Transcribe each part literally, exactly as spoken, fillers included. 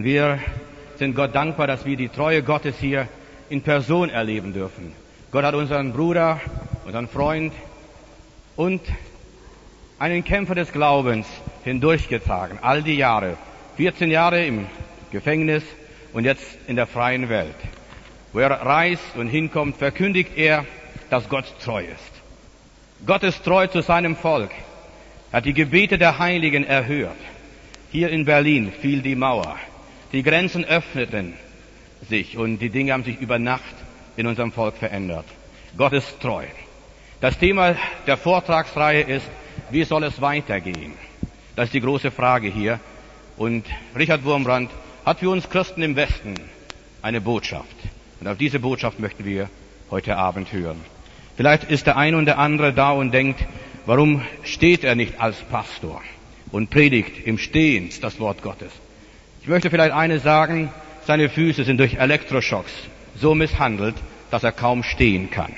Und wir sind Gott dankbar, dass wir die Treue Gottes hier in Person erleben dürfen. Gott hat unseren Bruder, unseren Freund und einen Kämpfer des Glaubens hindurchgetragen, all die Jahre. vierzehn Jahre im Gefängnis und jetzt in der freien Welt. Wo er reist und hinkommt, verkündigt er, dass Gott treu ist. Gott ist treu zu seinem Volk. Er hat die Gebete der Heiligen erhört. Hier in Berlin fiel die Mauer. Die Grenzen öffneten sich und die Dinge haben sich über Nacht in unserem Volk verändert. Gott ist treu. Das Thema der Vortragsreihe ist, wie soll es weitergehen? Das ist die große Frage hier. Und Richard Wurmbrand hat für uns Christen im Westen eine Botschaft. Und auf diese Botschaft möchten wir heute Abend hören. Vielleicht ist der eine und der andere da und denkt, warum steht er nicht als Pastor und predigt im Stehen das Wort Gottes? Ich möchte vielleicht eines sagen, seine Füße sind durch Elektroschocks so misshandelt, dass er kaum stehen kann.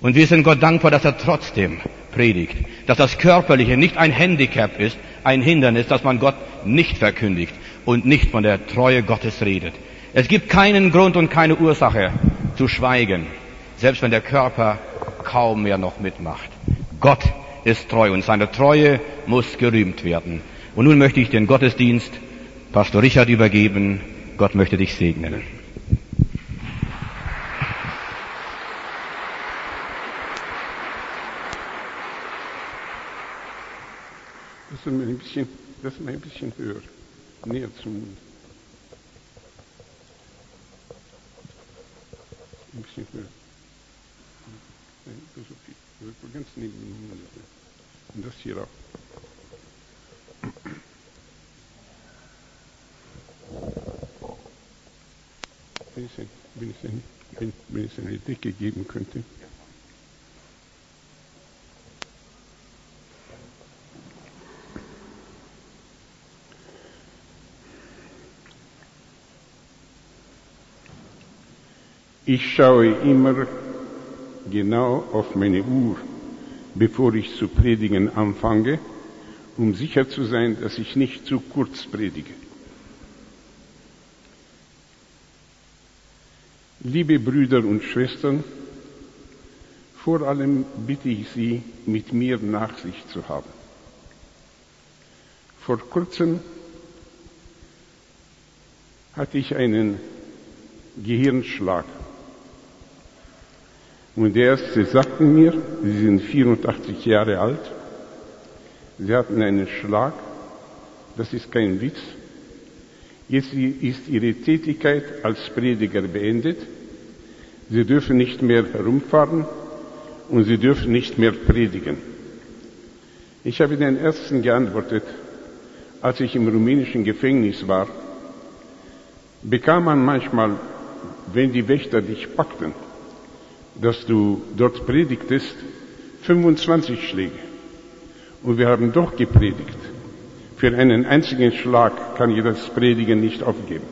Und wir sind Gott dankbar, dass er trotzdem predigt, dass das Körperliche nicht ein Handicap ist, ein Hindernis, dass man Gott nicht verkündigt und nicht von der Treue Gottes redet. Es gibt keinen Grund und keine Ursache zu schweigen, selbst wenn der Körper kaum mehr noch mitmacht. Gott ist treu und seine Treue muss gerühmt werden. Und nun möchte ich den Gottesdienst Pastor Richard übergeben. Gott möchte dich segnen. Lass mal ein bisschen, lass mal ein bisschen höher, näher zum Mund. Ein bisschen höher. Ganz neben dem Mund. Und das hier auch. Wenn ich, wenn ich, wenn, wenn ich eine Decke geben könnte. Ich schaue immer genau auf meine Uhr, bevor ich zu predigen anfange, um sicher zu sein, dass ich nicht zu kurz predige. Liebe Brüder und Schwestern, vor allem bitte ich Sie, mit mir Nachsicht zu haben. Vor kurzem hatte ich einen Gehirnschlag. Und die Ärzte sagten mir, sie sind vierundachtzig Jahre alt, sie hatten einen Schlag, das ist kein Witz. Jetzt ist ihre Tätigkeit als Prediger beendet. Sie dürfen nicht mehr herumfahren und sie dürfen nicht mehr predigen. Ich habe den Ärzten geantwortet, als ich im rumänischen Gefängnis war, bekam man manchmal, wenn die Wächter dich packten, dass du dort predigtest, fünfundzwanzig Schläge. Und wir haben doch gepredigt. Für einen einzigen Schlag kann ich das Predigen nicht aufgeben.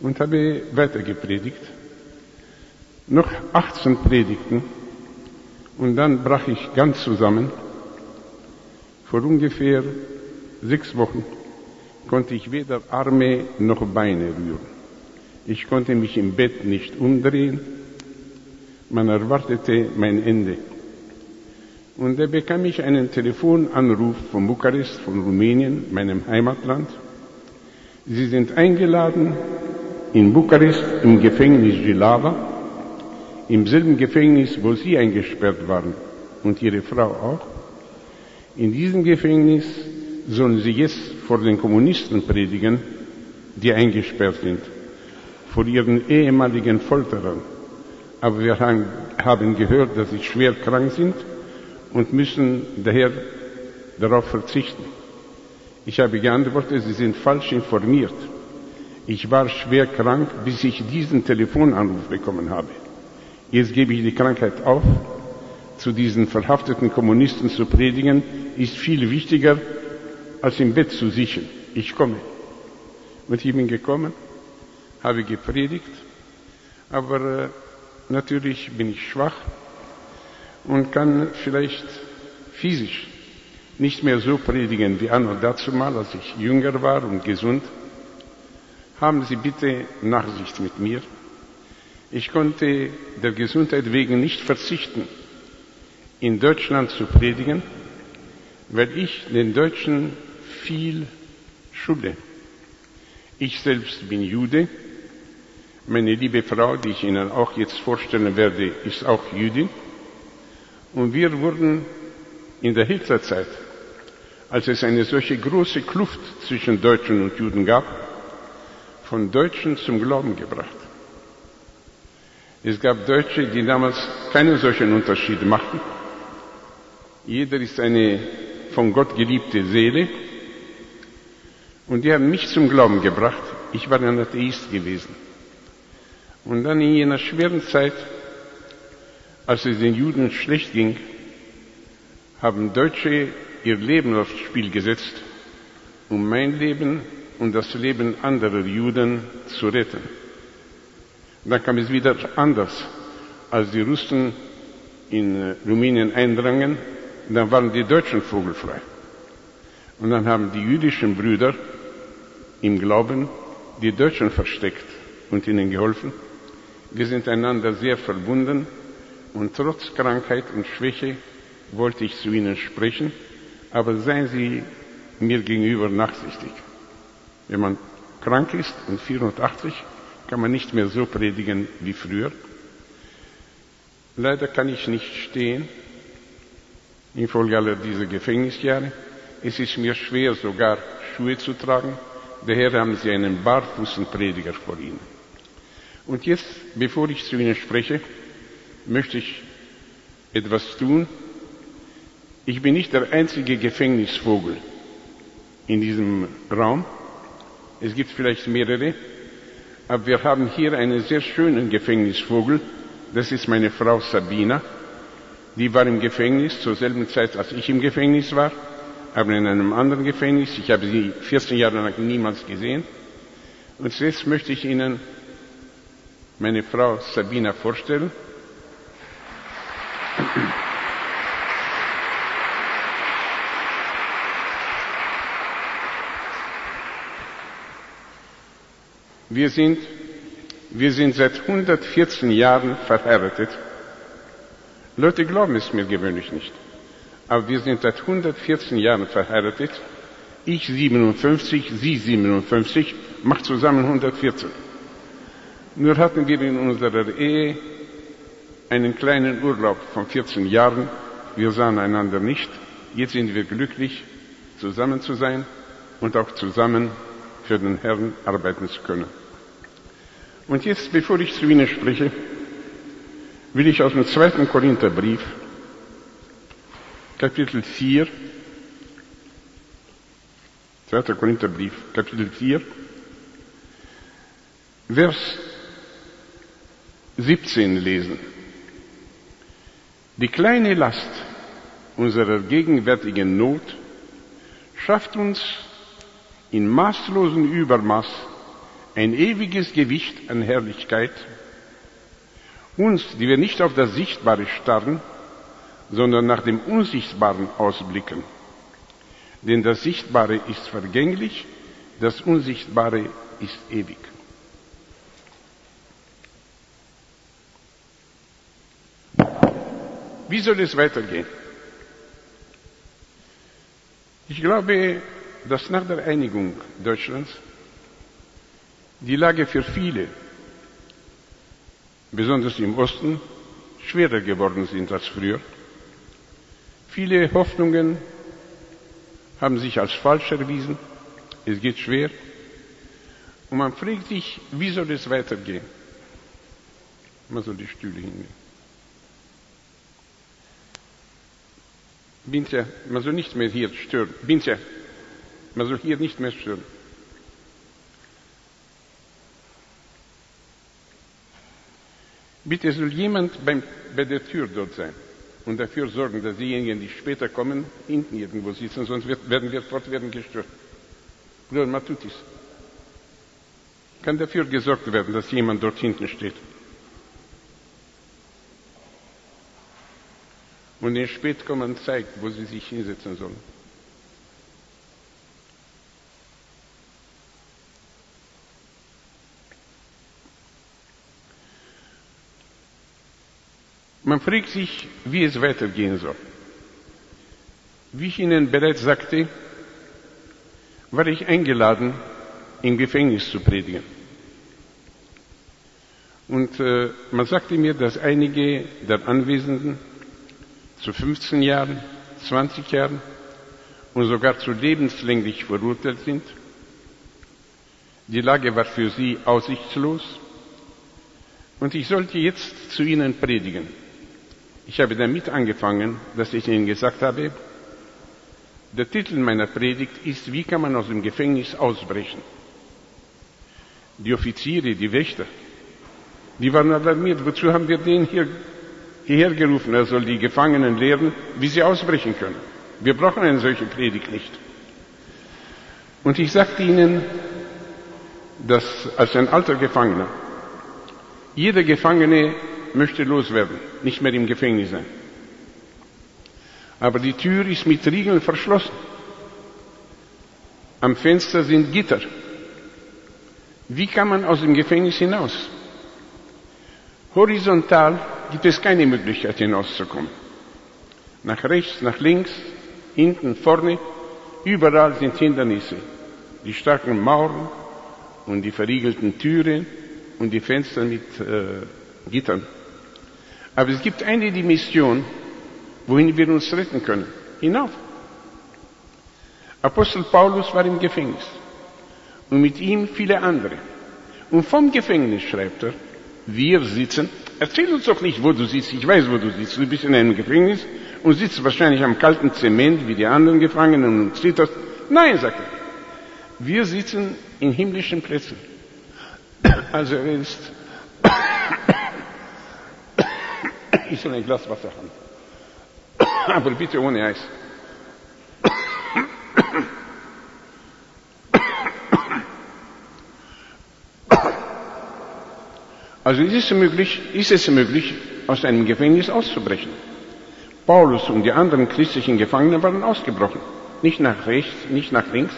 Und habe weiter gepredigt. Noch achtzehn Predigten. Und dann brach ich ganz zusammen. Vor ungefähr sechs Wochen konnte ich weder Arme noch Beine rühren. Ich konnte mich im Bett nicht umdrehen. Man erwartete mein Ende. Und da bekam ich einen Telefonanruf von Bukarest, von Rumänien, meinem Heimatland. Sie sind eingeladen in Bukarest im Gefängnis Jilava, im selben Gefängnis, wo Sie eingesperrt waren und Ihre Frau auch. In diesem Gefängnis sollen Sie jetzt vor den Kommunisten predigen, die eingesperrt sind, vor Ihren ehemaligen Folterern. Aber wir haben gehört, dass sie schwer krank sind und müssen daher darauf verzichten. Ich habe geantwortet, Sie sind falsch informiert. Ich war schwer krank, bis ich diesen Telefonanruf bekommen habe. Jetzt gebe ich die Krankheit auf. Zu diesen verhafteten Kommunisten zu predigen, ist viel wichtiger, als im Bett zu sitzen. Ich komme. Und ich bin gekommen, habe gepredigt, aber natürlich bin ich schwach und kann vielleicht physisch nicht mehr so predigen wie an und dazu mal, als ich jünger war und gesund. Haben Sie bitte Nachsicht mit mir. Ich konnte der Gesundheit wegen nicht verzichten, in Deutschland zu predigen, weil ich den Deutschen viel schulde. Ich selbst bin Jude. Meine liebe Frau, die ich Ihnen auch jetzt vorstellen werde, ist auch Jüdin. Und wir wurden in der Hitlerzeit, als es eine solche große Kluft zwischen Deutschen und Juden gab, von Deutschen zum Glauben gebracht. Es gab Deutsche, die damals keine solchen Unterschiede machten. Jeder ist eine von Gott geliebte Seele. Und die haben mich zum Glauben gebracht. Ich war ein Atheist gewesen. Und dann in jener schweren Zeit, als es den Juden schlecht ging, haben Deutsche ihr Leben aufs Spiel gesetzt, um mein Leben und das Leben anderer Juden zu retten. Dann kam es wieder anders, als die Russen in Rumänien eindrangen, dann waren die Deutschen vogelfrei. Und dann haben die jüdischen Brüder im Glauben die Deutschen versteckt und ihnen geholfen. Wir sind einander sehr verbunden und trotz Krankheit und Schwäche wollte ich zu Ihnen sprechen, aber seien Sie mir gegenüber nachsichtig. Wenn man krank ist und vierundachtzig, kann man nicht mehr so predigen wie früher. Leider kann ich nicht stehen, infolge aller dieser Gefängnisjahre. Es ist mir schwer, sogar Schuhe zu tragen. Daher haben Sie einen barfußen Prediger vor Ihnen. Und jetzt, bevor ich zu Ihnen spreche, möchte ich etwas tun. Ich bin nicht der einzige Gefängnisvogel in diesem Raum. Es gibt vielleicht mehrere. Aber wir haben hier einen sehr schönen Gefängnisvogel. Das ist meine Frau Sabina. Die war im Gefängnis zur selben Zeit, als ich im Gefängnis war. Aber in einem anderen Gefängnis. Ich habe sie vierzehn Jahre lang niemals gesehen. Und jetzt möchte ich Ihnen meine Frau Sabina vorstellen. Wir sind, wir sind seit hundertvierzehn Jahren verheiratet. Leute glauben es mir gewöhnlich nicht. Aber wir sind seit hundertvierzehn Jahren verheiratet. Ich siebenundfünfzig, sie siebenundfünfzig, macht zusammen hundertvierzehn. Nur hatten wir in unserer Ehe einen kleinen Urlaub von vierzehn Jahren. Wir sahen einander nicht. Jetzt sind wir glücklich, zusammen zu sein und auch zusammen für den Herrn arbeiten zu können. Und jetzt, bevor ich zu Ihnen spreche, will ich aus dem zweiten Korintherbrief, Kapitel vier, zweiter Korintherbrief, Kapitel vier, Vers siebzehn lesen. Die kleine Last unserer gegenwärtigen Not schafft uns in maßlosem Übermaß ein ewiges Gewicht an Herrlichkeit, uns, die wir nicht auf das Sichtbare starren, sondern nach dem Unsichtbaren ausblicken. Denn das Sichtbare ist vergänglich, das Unsichtbare ist ewig. Wie soll es weitergehen? Ich glaube, dass nach der Einigung Deutschlands die Lage für viele, besonders im Osten, schwerer geworden sind als früher. Viele Hoffnungen haben sich als falsch erwiesen. Es geht schwer. Und man fragt sich, wie soll es weitergehen? Man soll die Stühle hinnehmen. Binzer, man soll nicht mehr hier stören. Binzer, man soll hier nicht mehr stören. Bitte soll jemand beim, bei der Tür dort sein und dafür sorgen, dass diejenigen, die später kommen, hinten irgendwo sitzen, sonst wird, werden wir fortwährend gestört. Bruder Matutis, kann dafür gesorgt werden, dass jemand dort hinten steht. Und den Spätkommern zeigt, wo sie sich hinsetzen sollen. Man fragt sich, wie es weitergehen soll. Wie ich Ihnen bereits sagte, war ich eingeladen, im Gefängnis zu predigen. Und äh, man sagte mir, dass einige der Anwesenden zu fünfzehn Jahren, zwanzig Jahren und sogar zu lebenslänglich verurteilt sind. Die Lage war für sie aussichtslos. Und ich sollte jetzt zu ihnen predigen. Ich habe damit angefangen, dass ich ihnen gesagt habe, der Titel meiner Predigt ist, wie kann man aus dem Gefängnis ausbrechen? Die Offiziere, die Wächter, die waren alarmiert. Wozu haben wir den hier, hierher gerufen? Er soll die Gefangenen lehren, wie sie ausbrechen können. Wir brauchen eine solche Predigt nicht. Und ich sagte ihnen, dass als ein alter Gefangener, jeder Gefangene möchte loswerden, nicht mehr im Gefängnis sein. Aber die Tür ist mit Riegeln verschlossen. Am Fenster sind Gitter. Wie kann man aus dem Gefängnis hinaus? Horizontal gibt es keine Möglichkeit hinauszukommen. Nach rechts, nach links, hinten, vorne, überall sind Hindernisse. Die starken Mauern und die verriegelten Türen und die Fenster mit äh, Gittern. Aber es gibt eine Dimension, wohin wir uns retten können. Hinauf. Apostel Paulus war im Gefängnis. Und mit ihm viele andere. Und vom Gefängnis schreibt er, wir sitzen, erzähl uns doch nicht, wo du sitzt. Ich weiß, wo du sitzt. Du bist in einem Gefängnis und sitzt wahrscheinlich am kalten Zement, wie die anderen Gefangenen und zitterst. Nein, sagt er. Wir sitzen in himmlischen Plätzen. Also er ist, ich soll ein Glas Wasser haben, aber bitte ohne Eis. Also ist es möglich, ist es möglich, aus einem Gefängnis auszubrechen. Paulus und die anderen christlichen Gefangenen waren ausgebrochen. Nicht nach rechts, nicht nach links,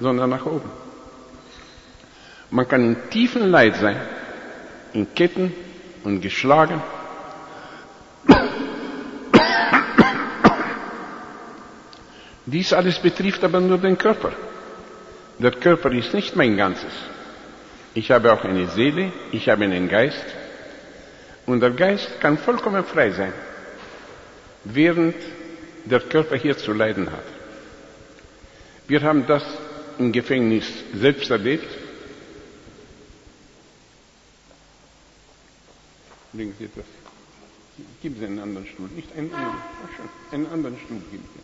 sondern nach oben. Man kann in tiefem Leid sein, in Ketten und geschlagen. Dies alles betrifft aber nur den Körper. Der Körper ist nicht mein Ganzes. Ich habe auch eine Seele, ich habe einen Geist. Und der Geist kann vollkommen frei sein, während der Körper hier zu leiden hat. Wir haben das im Gefängnis selbst erlebt. Gib Sie einen anderen Stuhl, nicht einen anderen, einen anderen Stuhl geben Sie.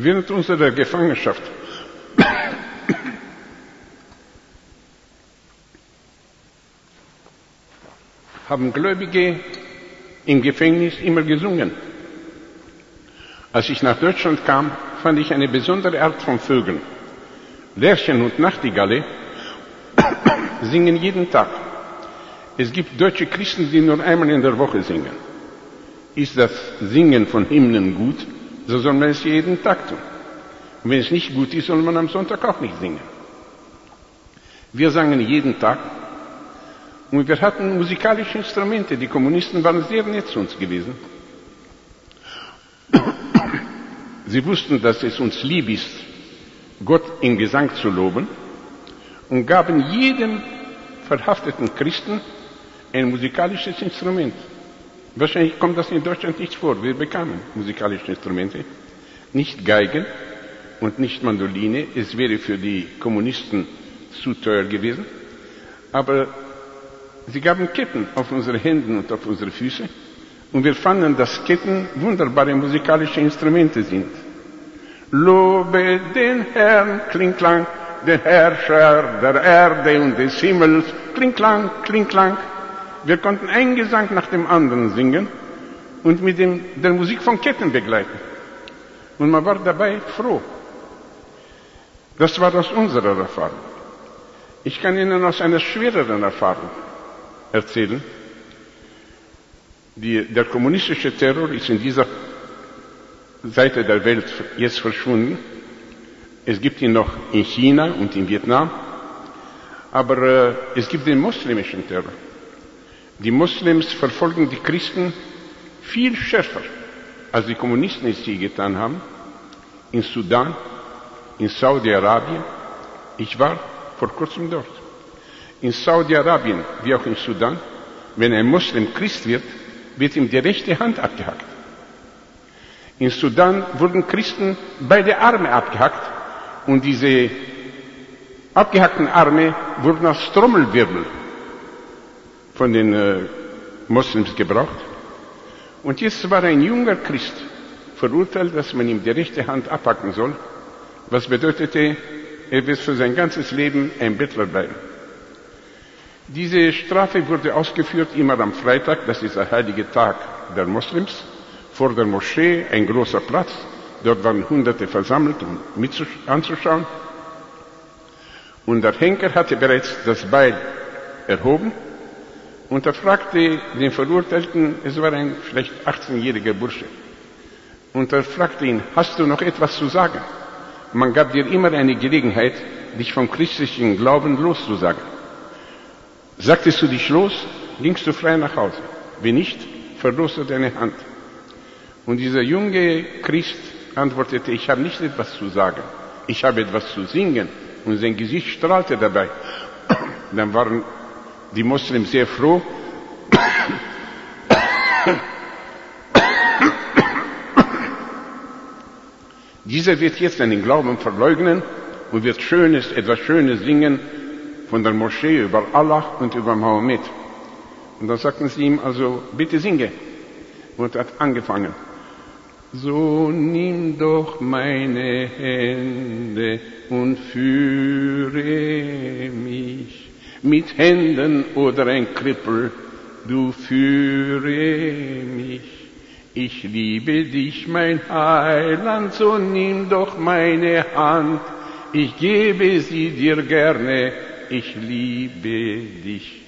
Während unserer Gefangenschaft haben Gläubige im Gefängnis immer gesungen. Als ich nach Deutschland kam, fand ich eine besondere Art von Vögeln. Lerchen und Nachtigalle singen jeden Tag. Es gibt deutsche Christen, die nur einmal in der Woche singen. Ist das Singen von Hymnen gut, so soll man es jeden Tag tun. Und wenn es nicht gut ist, soll man am Sonntag auch nicht singen. Wir sangen jeden Tag. Und wir hatten musikalische Instrumente. Die Kommunisten waren sehr nett zu uns gewesen. Sie wussten, dass es uns lieb ist, Gott im Gesang zu loben, und gaben jedem verhafteten Christen ein musikalisches Instrument. Wahrscheinlich kommt das in Deutschland nicht vor. Wir bekamen musikalische Instrumente, nicht Geigen und nicht Mandoline. Es wäre für die Kommunisten zu teuer gewesen. Aber sie gaben Ketten auf unsere Hände und auf unsere Füße. Und wir fanden, dass Ketten wunderbare musikalische Instrumente sind. Lobe den Herrn, kling klang, den Herrscher der Erde und des Himmels, kling klang, kling klang. Wir konnten einen Gesang nach dem anderen singen und mit dem, der Musik von Ketten begleiten. Und man war dabei froh. Das war aus unserer Erfahrung. Ich kann Ihnen aus einer schwereren Erfahrung erzählen. Die, der kommunistische Terror ist in dieser Seite der Welt jetzt verschwunden. Es gibt ihn noch in China und in Vietnam. Aber äh, es gibt den muslimischen Terror. Die Muslims verfolgen die Christen viel schärfer, als die Kommunisten es je getan haben. In Sudan, in Saudi-Arabien. Ich war vor kurzem dort. In Saudi-Arabien, wie auch im Sudan, wenn ein Muslim Christ wird, wird ihm die rechte Hand abgehackt. In Sudan wurden Christen beide Arme abgehackt und diese abgehackten Arme wurden als Trommelwirbel von den äh, Moslems gebraucht. Und jetzt war ein junger Christ verurteilt, dass man ihm die rechte Hand abhacken soll, was bedeutete, er wird für sein ganzes Leben ein Bettler bleiben. Diese Strafe wurde ausgeführt immer am Freitag, das ist der heilige Tag der Moslems, vor der Moschee, ein großer Platz, dort waren Hunderte versammelt, um mit anzuschauen. Und der Henker hatte bereits das Beil erhoben und er fragte den Verurteilten, es war ein vielleicht achtzehnjähriger Bursche, und er fragte ihn, hast du noch etwas zu sagen? Man gab dir immer eine Gelegenheit, dich vom christlichen Glauben loszusagen. Sagtest du dich los, gingst du frei nach Hause. Wenn nicht, verlorst du deine Hand. Und dieser junge Christ antwortete, ich habe nicht etwas zu sagen, ich habe etwas zu singen. Und sein Gesicht strahlte dabei. Dann waren die Moslems sehr froh. Dieser wird jetzt den Glauben verleugnen und wird Schönes, etwas Schönes singen, von der Moschee über Allah und über Mahomet. Und dann sagten sie ihm, also bitte singe. Und er hat angefangen. So nimm doch meine Hände und führe mich. Mit Händen oder ein Krippel, du führe mich. Ich liebe dich, mein Heiland, so nimm doch meine Hand. Ich gebe sie dir gerne. Ich liebe dich.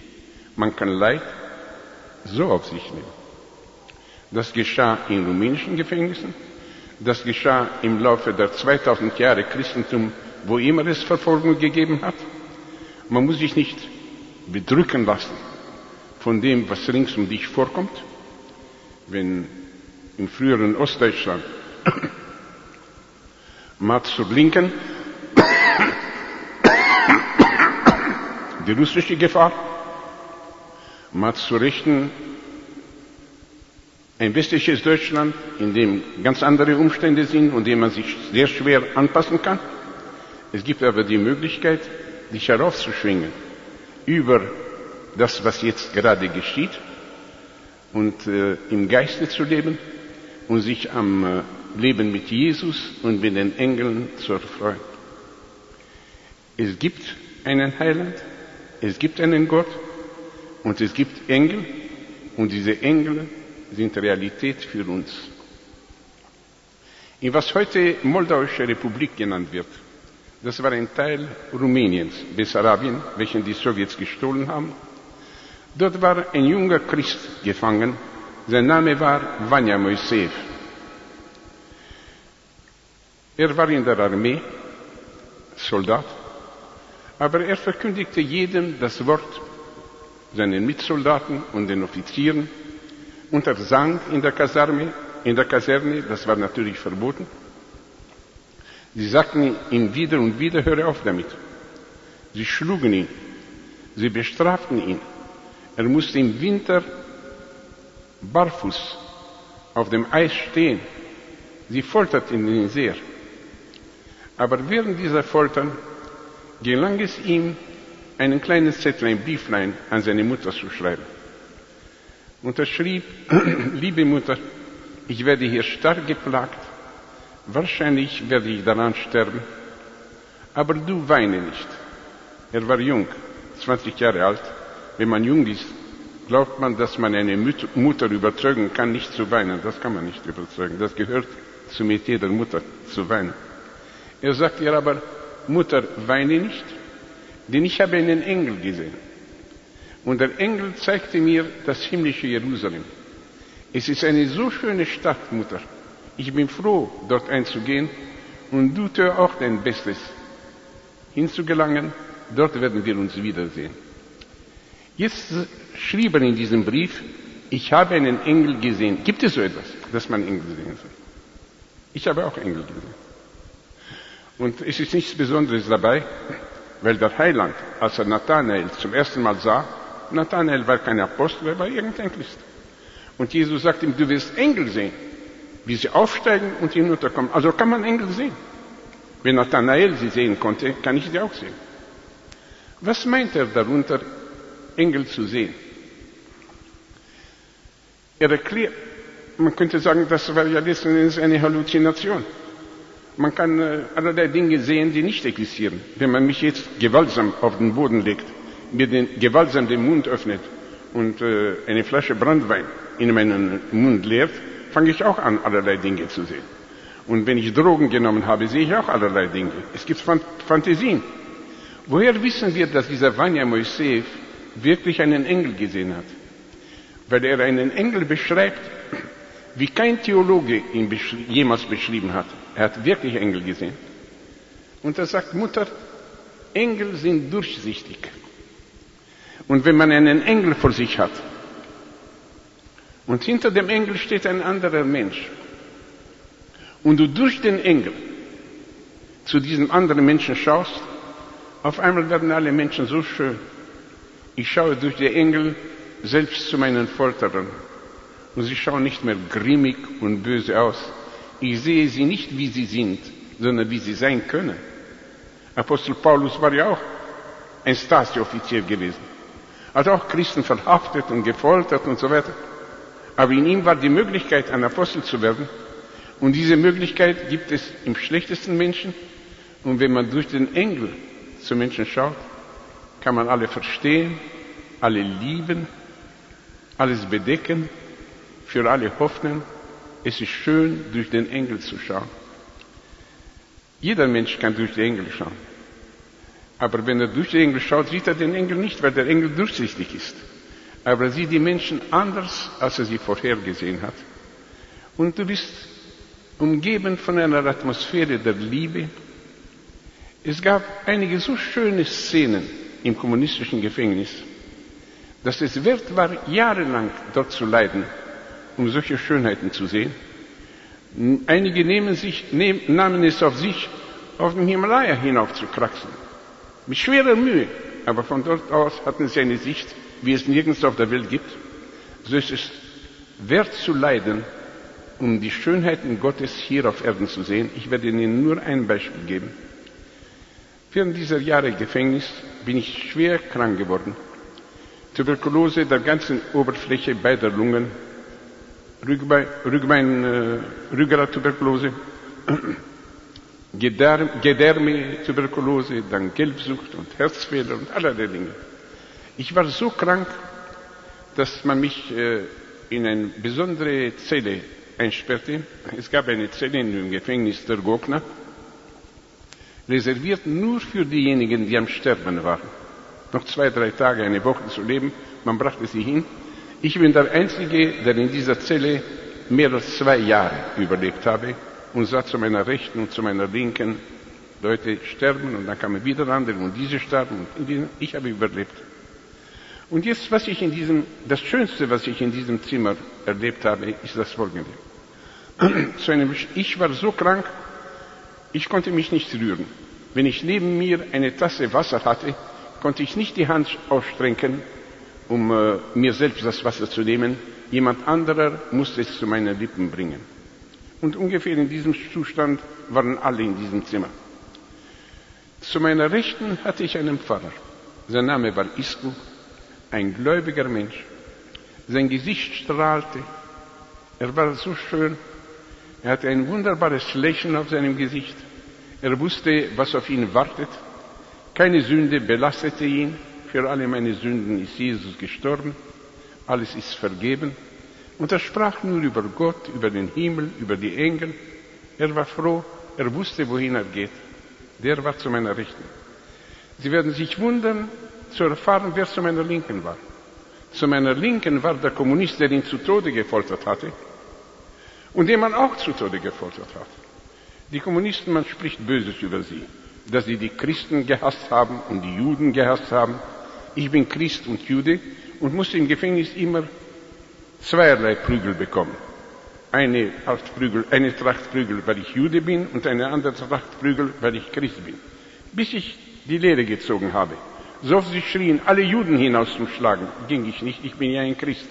Man kann Leid so auf sich nehmen. Das geschah in rumänischen Gefängnissen. Das geschah im Laufe der zweitausend Jahre Christentum, wo immer es Verfolgung gegeben hat. Man muss sich nicht bedrücken lassen von dem, was rings um dich vorkommt. Wenn im früheren Ostdeutschland Marx zur Linken die russische Gefahr, Marx zur Rechten, ein westliches Deutschland, in dem ganz andere Umstände sind und dem man sich sehr schwer anpassen kann. Es gibt aber die Möglichkeit, dich heraufzuschwingen über das, was jetzt gerade geschieht, und äh, im Geiste zu leben und sich am äh, Leben mit Jesus und mit den Engeln zu erfreuen. Es gibt einen Heiland, es gibt einen Gott und es gibt Engel, und diese Engel sind Realität für uns. In was heute Moldauische Republik genannt wird, das war ein Teil Rumäniens, Bessarabien, welchen die Sowjets gestohlen haben. Dort war ein junger Christ gefangen, sein Name war Vanya Moisev. Er war in der Armee, Soldat, aber er verkündigte jedem das Wort, seinen Mitsoldaten und den Offizieren. Und er sang in der Kaserne, in der Kaserne, das war natürlich verboten. Sie sagten ihm wieder und wieder, höre auf damit. Sie schlugen ihn, sie bestraften ihn. Er musste im Winter barfuß auf dem Eis stehen. Sie folterten ihn sehr. Aber während dieser Foltern gelang es ihm, einen kleinen Zettel, ein Brieflein an seine Mutter zu schreiben. Und er schrieb, liebe Mutter, ich werde hier stark geplagt, wahrscheinlich werde ich daran sterben, aber du weine nicht. Er war jung, zwanzig Jahre alt. Wenn man jung ist, glaubt man, dass man eine Mutter überzeugen kann, nicht zu weinen. Das kann man nicht überzeugen, das gehört zum Metier der Mutter, zu weinen. Er sagt ihr aber, Mutter, weine nicht, denn ich habe einen Engel gesehen. Und der Engel zeigte mir das himmlische Jerusalem. Es ist eine so schöne Stadt, Mutter. Ich bin froh, dort einzugehen und du tue auch dein Bestes, hinzugelangen. Dort werden wir uns wiedersehen. Jetzt schrieb er in diesem Brief, ich habe einen Engel gesehen. Gibt es so etwas, dass man Engel sehen soll? Ich habe auch Engel gesehen. Und es ist nichts Besonderes dabei, weil der Heiland, als er Nathanael zum ersten Mal sah, Nathanael war kein Apostel, er war irgendein Christ. Und Jesus sagt ihm, du wirst Engel sehen, wie sie aufsteigen und hinunterkommen. Also kann man Engel sehen. Wenn Nathanael sie sehen konnte, kann ich sie auch sehen. Was meint er darunter, Engel zu sehen? Er erklärt, man könnte sagen, das war ja letztendlich eine Halluzination. Man kann allerlei Dinge sehen, die nicht existieren. Wenn man mich jetzt gewaltsam auf den Boden legt, mir den, gewaltsam den Mund öffnet und äh, eine Flasche Brandwein in meinen Mund leert, fange ich auch an, allerlei Dinge zu sehen. Und wenn ich Drogen genommen habe, sehe ich auch allerlei Dinge. Es gibt Phant Fantasien. Woher wissen wir, dass dieser Vanya Moisev wirklich einen Engel gesehen hat? Weil er einen Engel beschreibt, wie kein Theologe ihn besch jemals beschrieben hat. Er hat wirklich Engel gesehen. Und er sagt, Mutter, Engel sind durchsichtig. Und wenn man einen Engel vor sich hat, und hinter dem Engel steht ein anderer Mensch, und du durch den Engel zu diesem anderen Menschen schaust, auf einmal werden alle Menschen so schön. Ich schaue durch den Engel selbst zu meinen Folterern. Und sie schauen nicht mehr grimmig und böse aus. Ich sehe sie nicht, wie sie sind, sondern wie sie sein können. Apostel Paulus war ja auch ein Stasi-Offizier gewesen. Hat auch Christen verhaftet und gefoltert und so weiter. Aber in ihm war die Möglichkeit, ein Apostel zu werden. Und diese Möglichkeit gibt es im schlechtesten Menschen. Und wenn man durch den Engel zu Menschen schaut, kann man alle verstehen, alle lieben, alles bedecken, für alle hoffen. Es ist schön, durch den Engel zu schauen. Jeder Mensch kann durch den Engel schauen. Aber wenn er durch den Engel schaut, sieht er den Engel nicht, weil der Engel durchsichtig ist. Aber er sieht die Menschen anders, als er sie vorher gesehen hat. Und du bist umgeben von einer Atmosphäre der Liebe. Es gab einige so schöne Szenen im kommunistischen Gefängnis, dass es wert war, jahrelang dort zu leiden, um solche Schönheiten zu sehen. Einige nehmen sich, nehm, nahmen es auf sich, auf den Himalaya hinauf zu kraxeln. Mit schwerer Mühe. Aber von dort aus hatten sie eine Sicht, wie es nirgends auf der Welt gibt. So ist es wert zu leiden, um die Schönheiten Gottes hier auf Erden zu sehen. Ich werde Ihnen nur ein Beispiel geben. Während dieser Jahre Gefängnis bin ich schwer krank geworden. Tuberkulose der ganzen Oberfläche beider Lungen, Rückbein, Rückbein, äh, Rückgrat-Tuberkulose, Gedärme-Tuberkulose, dann Gelbsucht und Herzfehler und allerlei Dinge. Ich war so krank, dass man mich äh, in eine besondere Zelle einsperrte. Es gab eine Zelle im Gefängnis der Gokna, reserviert nur für diejenigen, die am Sterben waren. Noch zwei, drei Tage, eine Woche zu leben, man brachte sie hin. Ich bin der Einzige, der in dieser Zelle mehr als zwei Jahre überlebt habe und sah zu meiner Rechten und zu meiner Linken Leute sterben und dann kamen wieder andere und diese starben und ich habe überlebt. Und jetzt, was ich in diesem, das Schönste, was ich in diesem Zimmer erlebt habe, ist das Folgende. Ich war so krank, ich konnte mich nicht rühren. Wenn ich neben mir eine Tasse Wasser hatte, konnte ich nicht die Hand ausstrecken, um äh, mir selbst das Wasser zu nehmen. Jemand anderer musste es zu meinen Lippen bringen. Und ungefähr in diesem Zustand waren alle in diesem Zimmer. Zu meiner Rechten hatte ich einen Pfarrer. Sein Name war Isku, ein gläubiger Mensch. Sein Gesicht strahlte. Er war so schön. Er hatte ein wunderbares Lächeln auf seinem Gesicht. Er wusste, was auf ihn wartet. Keine Sünde belastete ihn. Für alle meine Sünden ist Jesus gestorben. Alles ist vergeben. Und er sprach nur über Gott, über den Himmel, über die Engel. Er war froh. Er wusste, wohin er geht. Der war zu meiner Rechten. Sie werden sich wundern, zu erfahren, wer zu meiner Linken war. Zu meiner Linken war der Kommunist, der ihn zu Tode gefoltert hatte. und den man auch zu Tode gefoltert hat. Die Kommunisten, man spricht Böses über sie, dass sie die Christen gehasst haben und die Juden gehasst haben. Ich bin Christ und Jude und musste im Gefängnis immer zweierlei Prügel bekommen. Eine Art Prügel, eine Tracht Prügel, weil ich Jude bin, und eine andere Tracht Prügel, weil ich Christ bin. Bis ich die Lehre gezogen habe. So oft sie schrien, alle Juden hinaus zum Schlagen, ging ich nicht, ich bin ja ein Christ.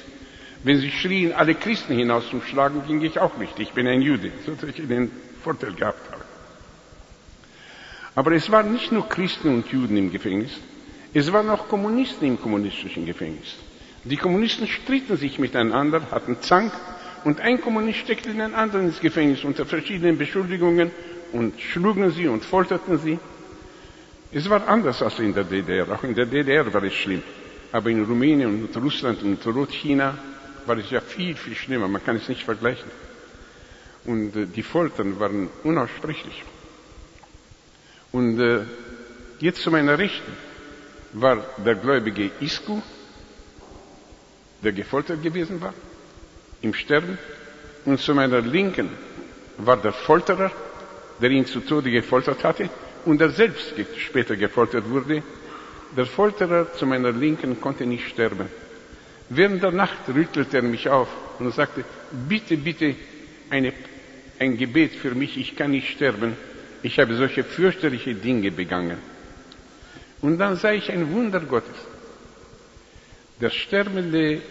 Wenn sie schrien, alle Christen hinaus zum Schlagen, ging ich auch nicht, ich bin ein Jude. So dass ich den Vorteil gehabt habe. Aber es waren nicht nur Christen und Juden im Gefängnis, es waren auch Kommunisten im kommunistischen Gefängnis. Die Kommunisten stritten sich miteinander, hatten Zank, und ein Kommunist steckte den anderen ins Gefängnis unter verschiedenen Beschuldigungen und schlugen sie und folterten sie. Es war anders als in der D D R. Auch in der D D R war es schlimm. Aber in Rumänien und Russland und Rotchina war es ja viel, viel schlimmer. Man kann es nicht vergleichen. Und äh, die Foltern waren unaussprechlich. Und äh, jetzt zu meiner Rechten war der gläubige Isku, der gefoltert gewesen war, im Sterben. Und zu meiner Linken war der Folterer, der ihn zu Tode gefoltert hatte und der selbst später gefoltert wurde. Der Folterer zu meiner Linken konnte nicht sterben. Während der Nacht rüttelte er mich auf und sagte, bitte, bitte eine, ein Gebet für mich, ich kann nicht sterben. Ich habe solche fürchterliche Dinge begangen. Und dann sah ich ein Wunder Gottes. Der sterbende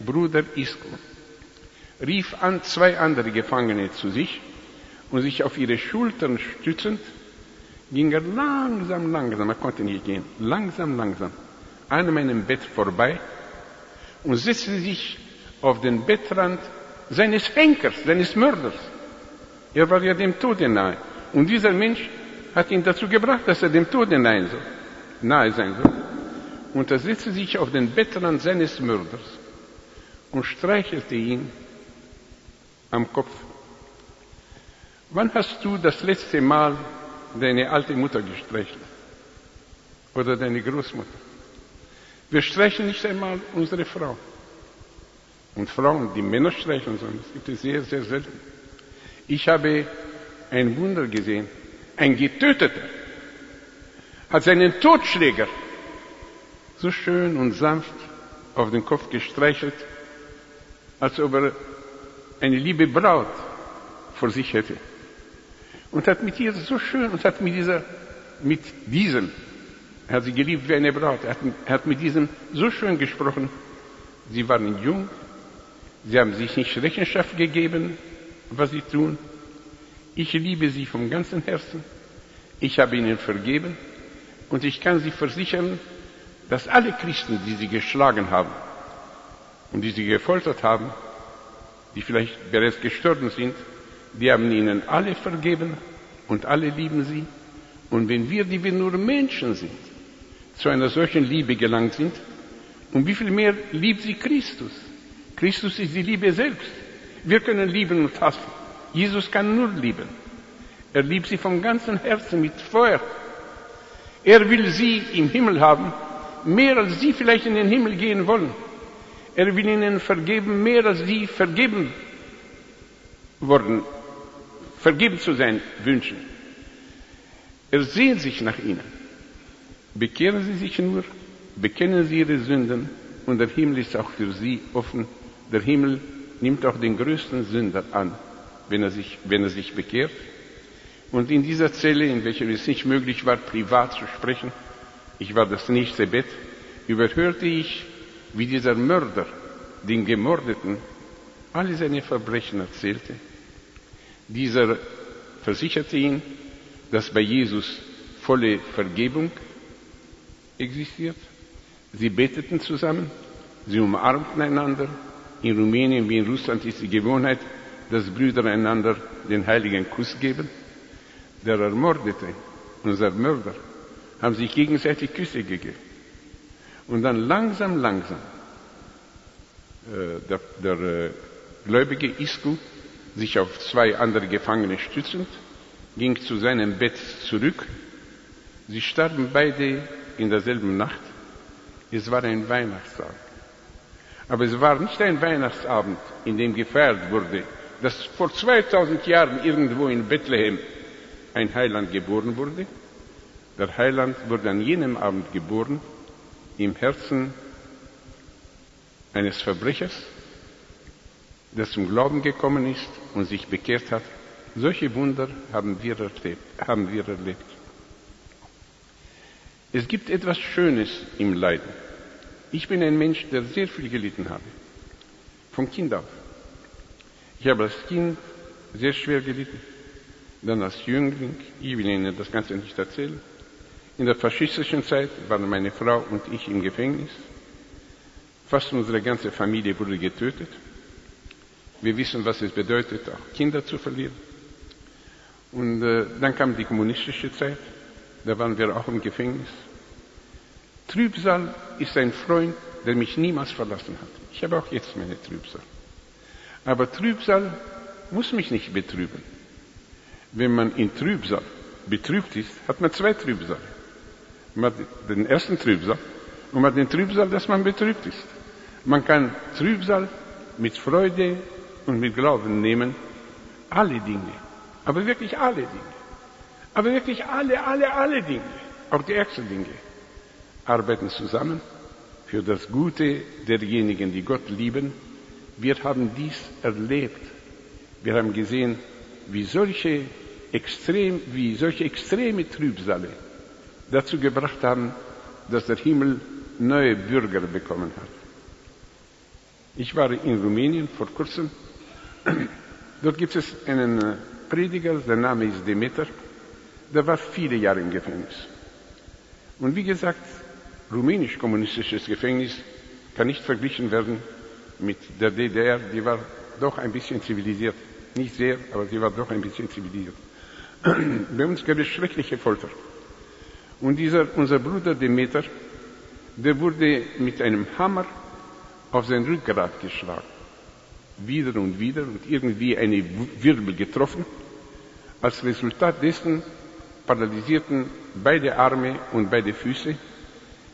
Bruder Isku rief an zwei andere Gefangene zu sich und sich auf ihre Schultern stützend, ging er langsam, langsam, er konnte nicht gehen, langsam, langsam an meinem Bett vorbei und setzte sich auf den Bettrand seines Henkers, seines Mörders. Er war ja dem Tode nahe. Und dieser Mensch hat ihn dazu gebracht, dass er dem Tode nahe sein soll. Und er setzte sich auf den Bettrand seines Mörders und streichelte ihn am Kopf. Wann hast du das letzte Mal deine alte Mutter gestreichelt? Oder deine Großmutter? Wir streicheln nicht einmal unsere Frau. Und Frauen, die Männer streicheln sollen, das gibt es sehr, sehr selten. Ich habe ein Wunder gesehen. Ein Getöteter hat seinen Totschläger so schön und sanft auf den Kopf gestreichelt, als ob er eine liebe Braut vor sich hätte. Und hat mit ihr so schön, und hat mit dieser, mit diesem, er hat sie geliebt wie eine Braut, er hat, er hat mit diesem so schön gesprochen. Sie waren jung, sie haben sich nicht Rechenschaft gegeben, was sie tun. Ich liebe sie vom ganzen Herzen, ich habe ihnen vergeben, und ich kann sie versichern, dass alle Christen, die sie geschlagen haben und die sie gefoltert haben, die vielleicht bereits gestorben sind, die haben ihnen alle vergeben und alle lieben sie. Und wenn wir, die wir nur Menschen sind, zu einer solchen Liebe gelangt sind, um wie viel mehr liebt sie Christus? Christus ist die Liebe selbst. Wir können lieben und hassen. Jesus kann nur lieben. Er liebt sie vom ganzen Herzen mit Feuer. Er will sie im Himmel haben, mehr als sie vielleicht in den Himmel gehen wollen. Er will ihnen vergeben, mehr als sie vergeben worden, vergeben zu sein wünschen. Er sehnt sich nach ihnen. Bekehren sie sich nur, bekennen sie ihre Sünden, und der Himmel ist auch für sie offen. Der Himmel nimmt auch den größten Sünder an, wenn er sich, wenn er sich bekehrt. Und in dieser Zelle, in welcher es nicht möglich war, privat zu sprechen, ich war das nächste Bett, überhörte ich, wie dieser Mörder den Gemordeten alle seine Verbrechen erzählte. Dieser versicherte ihn, dass bei Jesus volle Vergebung existiert. Sie beteten zusammen, sie umarmten einander. In Rumänien wie in Russland ist die Gewohnheit, dass Brüder einander den heiligen Kuss geben. Der Ermordete, unser Mörder, haben sich gegenseitig Küsse gegeben. Und dann langsam, langsam, äh, der, der äh, gläubige Isku, sich auf zwei andere Gefangene stützend, ging zu seinem Bett zurück. Sie starben beide in derselben Nacht. Es war ein Weihnachtsabend. Aber es war nicht ein Weihnachtsabend, in dem gefeiert wurde, dass vor zweitausend Jahren irgendwo in Bethlehem ein Heiland geboren wurde. Der Heiland wurde an jenem Abend geboren, im Herzen eines Verbrechers, der zum Glauben gekommen ist und sich bekehrt hat. Solche Wunder haben wir erlebt. Haben wir erlebt. Es gibt etwas Schönes im Leiden. Ich bin ein Mensch, der sehr viel gelitten habe. Vom Kind auf. Ich habe als Kind sehr schwer gelitten. Dann als Jüngling, ich will Ihnen das Ganze nicht erzählen. In der faschistischen Zeit waren meine Frau und ich im Gefängnis. Fast unsere ganze Familie wurde getötet. Wir wissen, was es bedeutet, auch Kinder zu verlieren. Und äh, dann kam die kommunistische Zeit, da waren wir auch im Gefängnis. Trübsal ist ein Freund, der mich niemals verlassen hat. Ich habe auch jetzt meine Trübsal. Aber Trübsal muss mich nicht betrüben. Wenn man in Trübsal betrübt ist, hat man zwei Trübsal. Man hat den ersten Trübsal und man hat den Trübsal, dass man betrübt ist. Man kann Trübsal mit Freude und mit Glauben nehmen, alle Dinge, aber wirklich alle Dinge, aber wirklich alle, alle, alle Dinge, auch die ärgsten Dinge, arbeiten zusammen für das Gute derjenigen, die Gott lieben. Wir haben dies erlebt. Wir haben gesehen, wie solche, extrem, wie solche extreme Trübsale dazu gebracht haben, dass der Himmel neue Bürger bekommen hat. Ich war in Rumänien vor kurzem. Dort gibt es einen Prediger, der Name ist Demeter, der war viele Jahre im Gefängnis. Und wie gesagt, rumänisch-kommunistisches Gefängnis kann nicht verglichen werden mit der D D R, die war doch ein bisschen zivilisiert. Nicht sehr, aber sie war doch ein bisschen zivilisiert. Bei uns gab es schreckliche Folter. Und dieser, unser Bruder Demeter, der wurde mit einem Hammer auf sein Rückgrat geschlagen. Wieder und wieder und irgendwie eine Wirbel getroffen. Als Resultat dessen paralysierten beide Arme und beide Füße.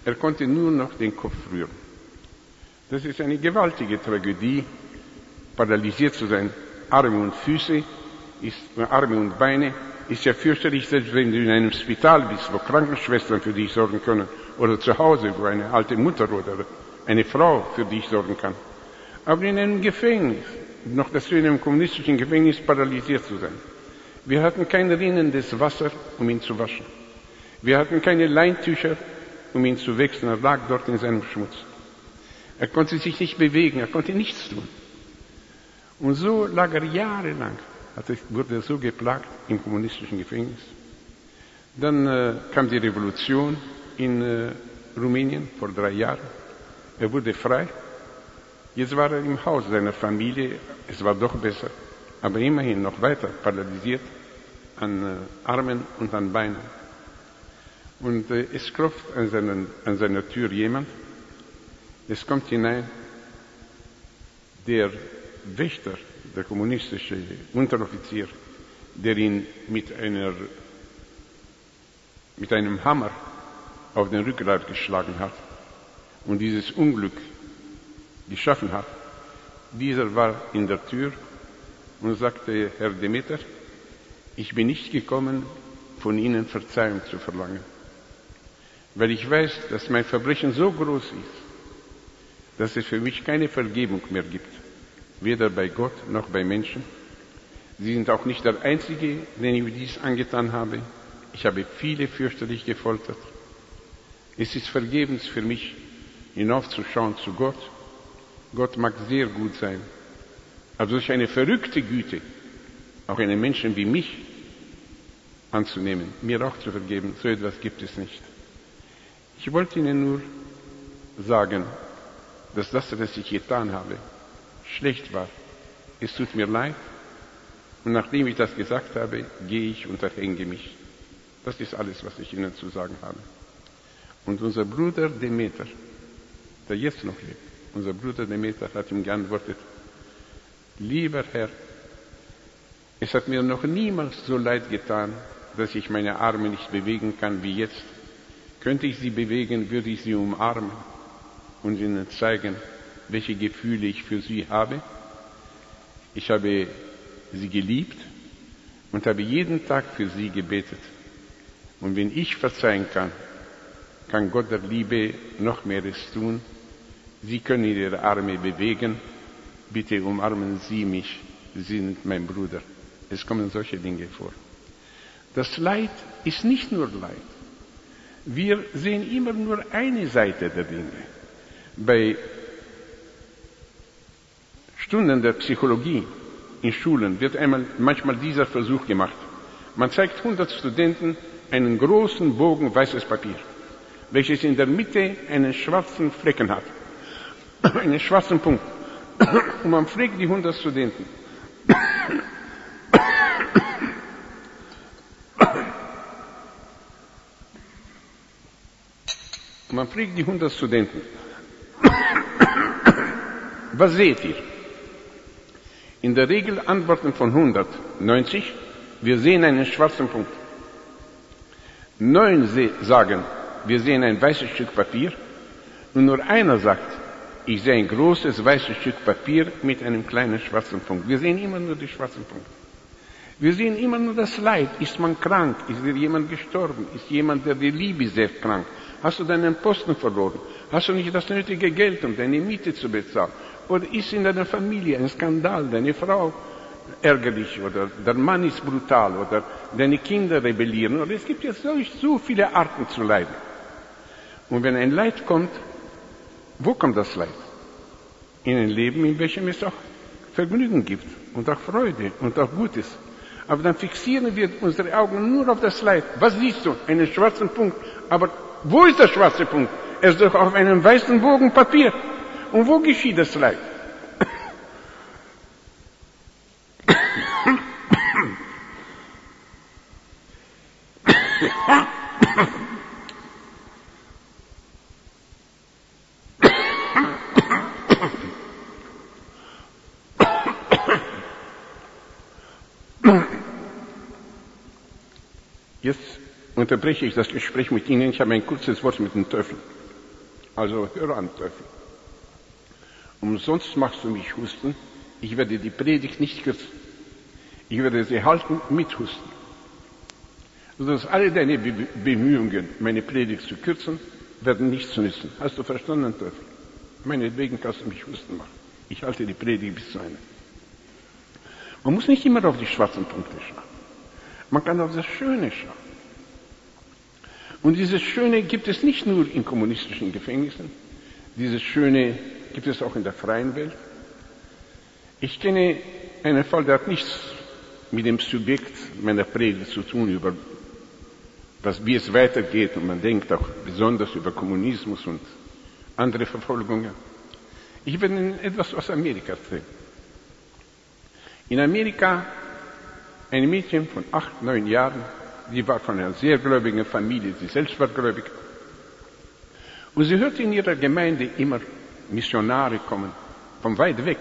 Er konnte nur noch den Kopf rühren. Das ist eine gewaltige Tragödie. Paralysiert zu sein, Arme und Füße, ist, Arme und Beine, ist ja fürchterlich, selbst wenn du in einem Spital bist, wo Krankenschwestern für dich sorgen können, oder zu Hause, wo eine alte Mutter oder eine Frau für dich sorgen kann. Aber in einem Gefängnis, noch dazu in einem kommunistischen Gefängnis, paralysiert zu sein. Wir hatten kein rinnendes Wasser, um ihn zu waschen. Wir hatten keine Leintücher, um ihn zu wechseln. Er lag dort in seinem Schmutz. Er konnte sich nicht bewegen, er konnte nichts tun. Und so lag er jahrelang, wurde er so geplagt im kommunistischen Gefängnis. Dann äh, kam die Revolution in äh, Rumänien vor drei Jahren. Er wurde frei. Jetzt war er im Haus seiner Familie. Es war doch besser, aber immerhin noch weiter paralysiert an äh, Armen und an Beinen. Und äh, es klopft an, seinen, an seiner Tür jemand. Es kommt hinein der Wächter, der kommunistische Unteroffizier, der ihn mit, einer, mit einem Hammer auf den Rückgrat geschlagen hat. Und dieses Unglück geschaffen hat, dieser war in der Tür und sagte, Herr Demeter, ich bin nicht gekommen, von Ihnen Verzeihung zu verlangen, weil ich weiß, dass mein Verbrechen so groß ist, dass es für mich keine Vergebung mehr gibt, weder bei Gott noch bei Menschen. Sie sind auch nicht der Einzige, den ich dies angetan habe. Ich habe viele fürchterlich gefoltert. Es ist vergebens für mich, hinaufzuschauen zu Gott. Gott mag sehr gut sein. Aber solch eine verrückte Güte, auch einen Menschen wie mich anzunehmen, mir auch zu vergeben, so etwas gibt es nicht. Ich wollte Ihnen nur sagen, dass das, was ich getan habe, schlecht war. Es tut mir leid. Und nachdem ich das gesagt habe, gehe ich und erhänge mich. Das ist alles, was ich Ihnen zu sagen habe. Und unser Bruder Demeter, der jetzt noch lebt, unser Bruder Demeter hat ihm geantwortet, lieber Herr, es hat mir noch niemals so leid getan, dass ich meine Arme nicht bewegen kann wie jetzt. Könnte ich sie bewegen, würde ich sie umarmen und ihnen zeigen, welche Gefühle ich für sie habe. Ich habe sie geliebt und habe jeden Tag für sie gebetet. Und wenn ich verzeihen kann, kann Gott der Liebe noch mehr tun. Sie können ihre Arme bewegen. Bitte umarmen Sie mich. Sie sind mein Bruder. Es kommen solche Dinge vor. Das Leid ist nicht nur Leid. Wir sehen immer nur eine Seite der Dinge. Bei Stunden der Psychologie in Schulen wird einmal, manchmal dieser Versuch gemacht. Man zeigt hundert Studenten einen großen Bogen weißes Papier, welches in der Mitte einen schwarzen Flecken hat, einen schwarzen Punkt. Und man fragt die hundert Studenten, Man fragt die hundert Studenten, was seht ihr? In der Regel antworten von hundertneunzig, wir sehen einen schwarzen Punkt. Neun sagen, wir sehen ein weißes Stück Papier, und nur einer sagt, ich sehe ein großes weißes Stück Papier mit einem kleinen schwarzen Punkt. Wir sehen immer nur den schwarzen Punkt. Wir sehen immer nur das Leid. Ist man krank? Ist jemand gestorben? Ist jemand, der die Liebe sehr krank? Hast du deinen Posten verloren? Hast du nicht das nötige Geld, um deine Miete zu bezahlen? Oder ist in deiner Familie ein Skandal? Deine Frau ärgerlich oder der Mann ist brutal oder deine Kinder rebellieren. Oder es gibt ja so, so viele Arten zu leiden. Und wenn ein Leid kommt, wo kommt das Leid? In ein Leben, in welchem es auch Vergnügen gibt und auch Freude und auch Gutes. Aber dann fixieren wir unsere Augen nur auf das Leid. Was siehst du? Einen schwarzen Punkt. Aber wo ist der schwarze Punkt? Er ist doch auf einem weißen Bogen Papier. Und wo geschieht das Leid? Jetzt unterbreche ich das Gespräch mit Ihnen. Ich habe ein kurzes Wort mit dem Teufel. Also höre an, Teufel. Umsonst machst du mich husten. Ich werde die Predigt nicht kürzen. Ich werde sie halten mit Husten. Sodass alle deine Be- Bemühungen, meine Predigt zu kürzen, werden nichts nützen. Hast du verstanden, Teufel? Meinetwegen kannst du mich husten machen. Ich halte die Predigt bis zu Ende. Man muss nicht immer auf die schwarzen Punkte schauen. Man kann auf das Schöne schauen. Und dieses Schöne gibt es nicht nur in kommunistischen Gefängnissen. Dieses Schöne gibt es auch in der freien Welt. Ich kenne einen Fall, der hat nichts mit dem Subjekt meiner Predigt zu tun, über was, wie es weitergeht. Und man denkt auch besonders über Kommunismus und andere Verfolgungen. Ich will Ihnen etwas aus Amerika erzählen. In Amerika ein Mädchen von acht, neun Jahren, die war von einer sehr gläubigen Familie, sie selbst war gläubig. Und sie hörte in ihrer Gemeinde immer Missionare kommen, von weit weg,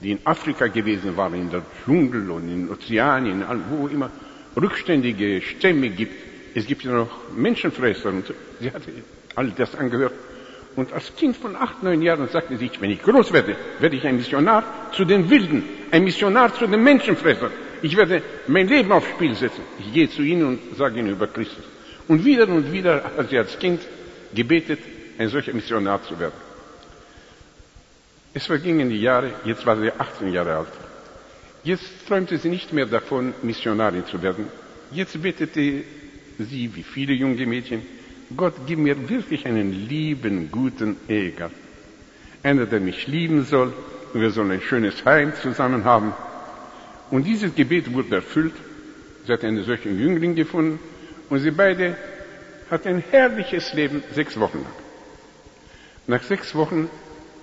die in Afrika gewesen waren, in der Dschungel und in Ozeanien, wo immer rückständige Stämme gibt. Es gibt ja noch Menschenfresser und so. Sie hatte all das angehört. Und als Kind von acht, neun Jahren sagte sie, wenn ich groß werde, werde ich ein Missionar zu den Wilden, ein Missionar zu den Menschenfressern. Ich werde mein Leben aufs Spiel setzen. Ich gehe zu ihnen und sage ihnen über Christus. Und wieder und wieder hat sie als Kind gebetet, ein solcher Missionar zu werden. Es vergingen die Jahre, jetzt war sie achtzehn Jahre alt. Jetzt träumte sie nicht mehr davon, Missionarin zu werden. Jetzt betete sie, wie viele junge Mädchen, Gott, gib mir wirklich einen lieben, guten Ehegatten. Einer, der mich lieben soll, und wir sollen ein schönes Heim zusammen haben. Und dieses Gebet wurde erfüllt. Sie hat einen solchen Jüngling gefunden. Und sie beide hatten ein herrliches Leben, sechs Wochen lang. Nach sechs Wochen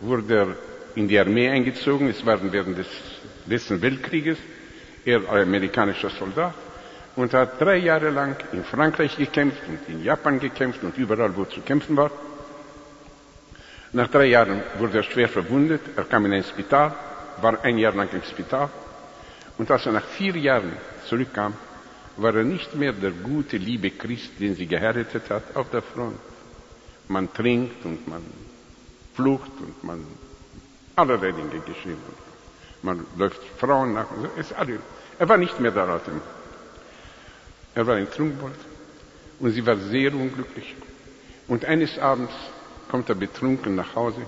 wurde er in die Armee eingezogen. Es war während des letzten Weltkrieges. Er war amerikanischer Soldat und hat drei Jahre lang in Frankreich gekämpft und in Japan gekämpft und überall, wo zu kämpfen war. Nach drei Jahren wurde er schwer verwundet. Er kam in ein Spital, war ein Jahr lang im Spital. Und als er nach vier Jahren zurückkam, war er nicht mehr der gute, liebe Christ, den sie geheiratet hat, auf der Front. Man trinkt und man flucht und man allerlei Dinge geschrieben. man läuft Frauen nach. Es alles. Er war nicht mehr daraten. Er war ein Trunkenbold und sie war sehr unglücklich. Und eines Abends kommt er betrunken nach Hause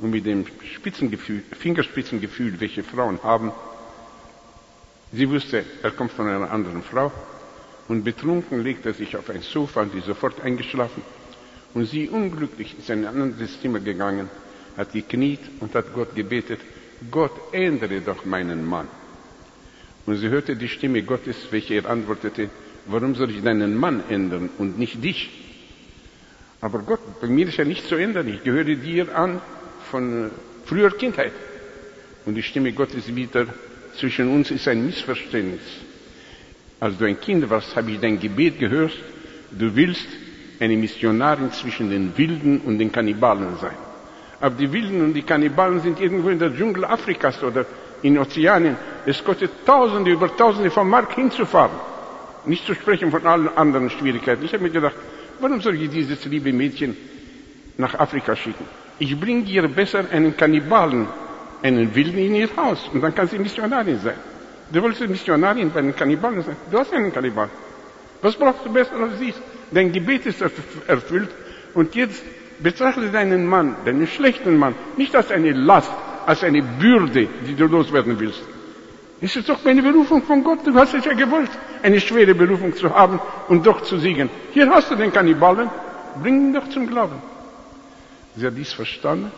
und mit dem Spitzengefühl, Fingerspitzengefühl, welche Frauen haben, sie wusste, er kommt von einer anderen Frau, und betrunken legt er sich auf ein Sofa und ist sofort eingeschlafen. Und sie, unglücklich, ist in ein anderes Zimmer gegangen, hat gekniet und hat Gott gebetet, Gott, ändere doch meinen Mann. Und sie hörte die Stimme Gottes, welche ihr antwortete, warum soll ich deinen Mann ändern und nicht dich? Aber Gott, bei mir ist ja nichts zu ändern, ich gehöre dir an von früher Kindheit. Und die Stimme Gottes wieder, zwischen uns ist ein Missverständnis. Als du ein Kind warst, habe ich dein Gebet gehört, du willst eine Missionarin zwischen den Wilden und den Kannibalen sein. Aber die Wilden und die Kannibalen sind irgendwo in der Dschungel Afrikas oder in Ozeanien. Es kostet Tausende über Tausende von Mark hinzufahren. Nicht zu sprechen von allen anderen Schwierigkeiten. Ich habe mir gedacht, warum soll ich dieses liebe Mädchen nach Afrika schicken? Ich bringe ihr besser einen Kannibalen, einen Wilden in ihr Haus und dann kann sie Missionarin sein. Du wolltest Missionarin bei den Kannibalen sein. Du hast einen Kannibalen. Was brauchst du besser als dies? Dein Gebet ist erfüllt und jetzt betrachte deinen Mann, deinen schlechten Mann, nicht als eine Last, als eine Bürde, die du loswerden willst. Es ist doch eine Berufung von Gott, du hast es ja gewollt, eine schwere Berufung zu haben und doch zu siegen. Hier hast du den Kannibalen, bring ihn doch zum Glauben. Sie hat dies verstanden,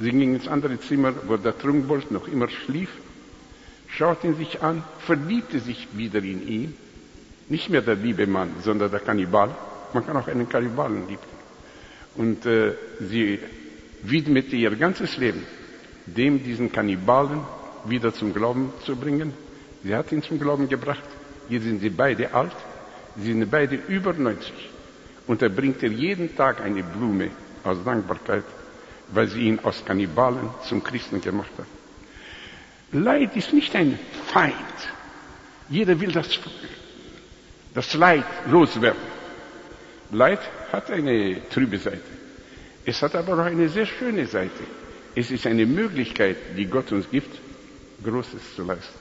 sie ging ins andere Zimmer, wo der Trunkenbold noch immer schlief, schaute ihn sich an, verliebte sich wieder in ihn, nicht mehr der liebe Mann, sondern der Kannibal. Man kann auch einen Kannibalen lieben. Und äh, sie widmete ihr ganzes Leben, dem diesen Kannibalen wieder zum Glauben zu bringen. Sie hat ihn zum Glauben gebracht. Jetzt sind sie beide alt, sie sind beide über neunzig. Und er bringt ihr jeden Tag eine Blume aus Dankbarkeit, weil sie ihn aus Kannibalen zum Christen gemacht hat. Leid ist nicht ein Feind. Jeder will das, das Leid loswerden. Leid hat eine trübe Seite. Es hat aber auch eine sehr schöne Seite. Es ist eine Möglichkeit, die Gott uns gibt, Großes zu leisten.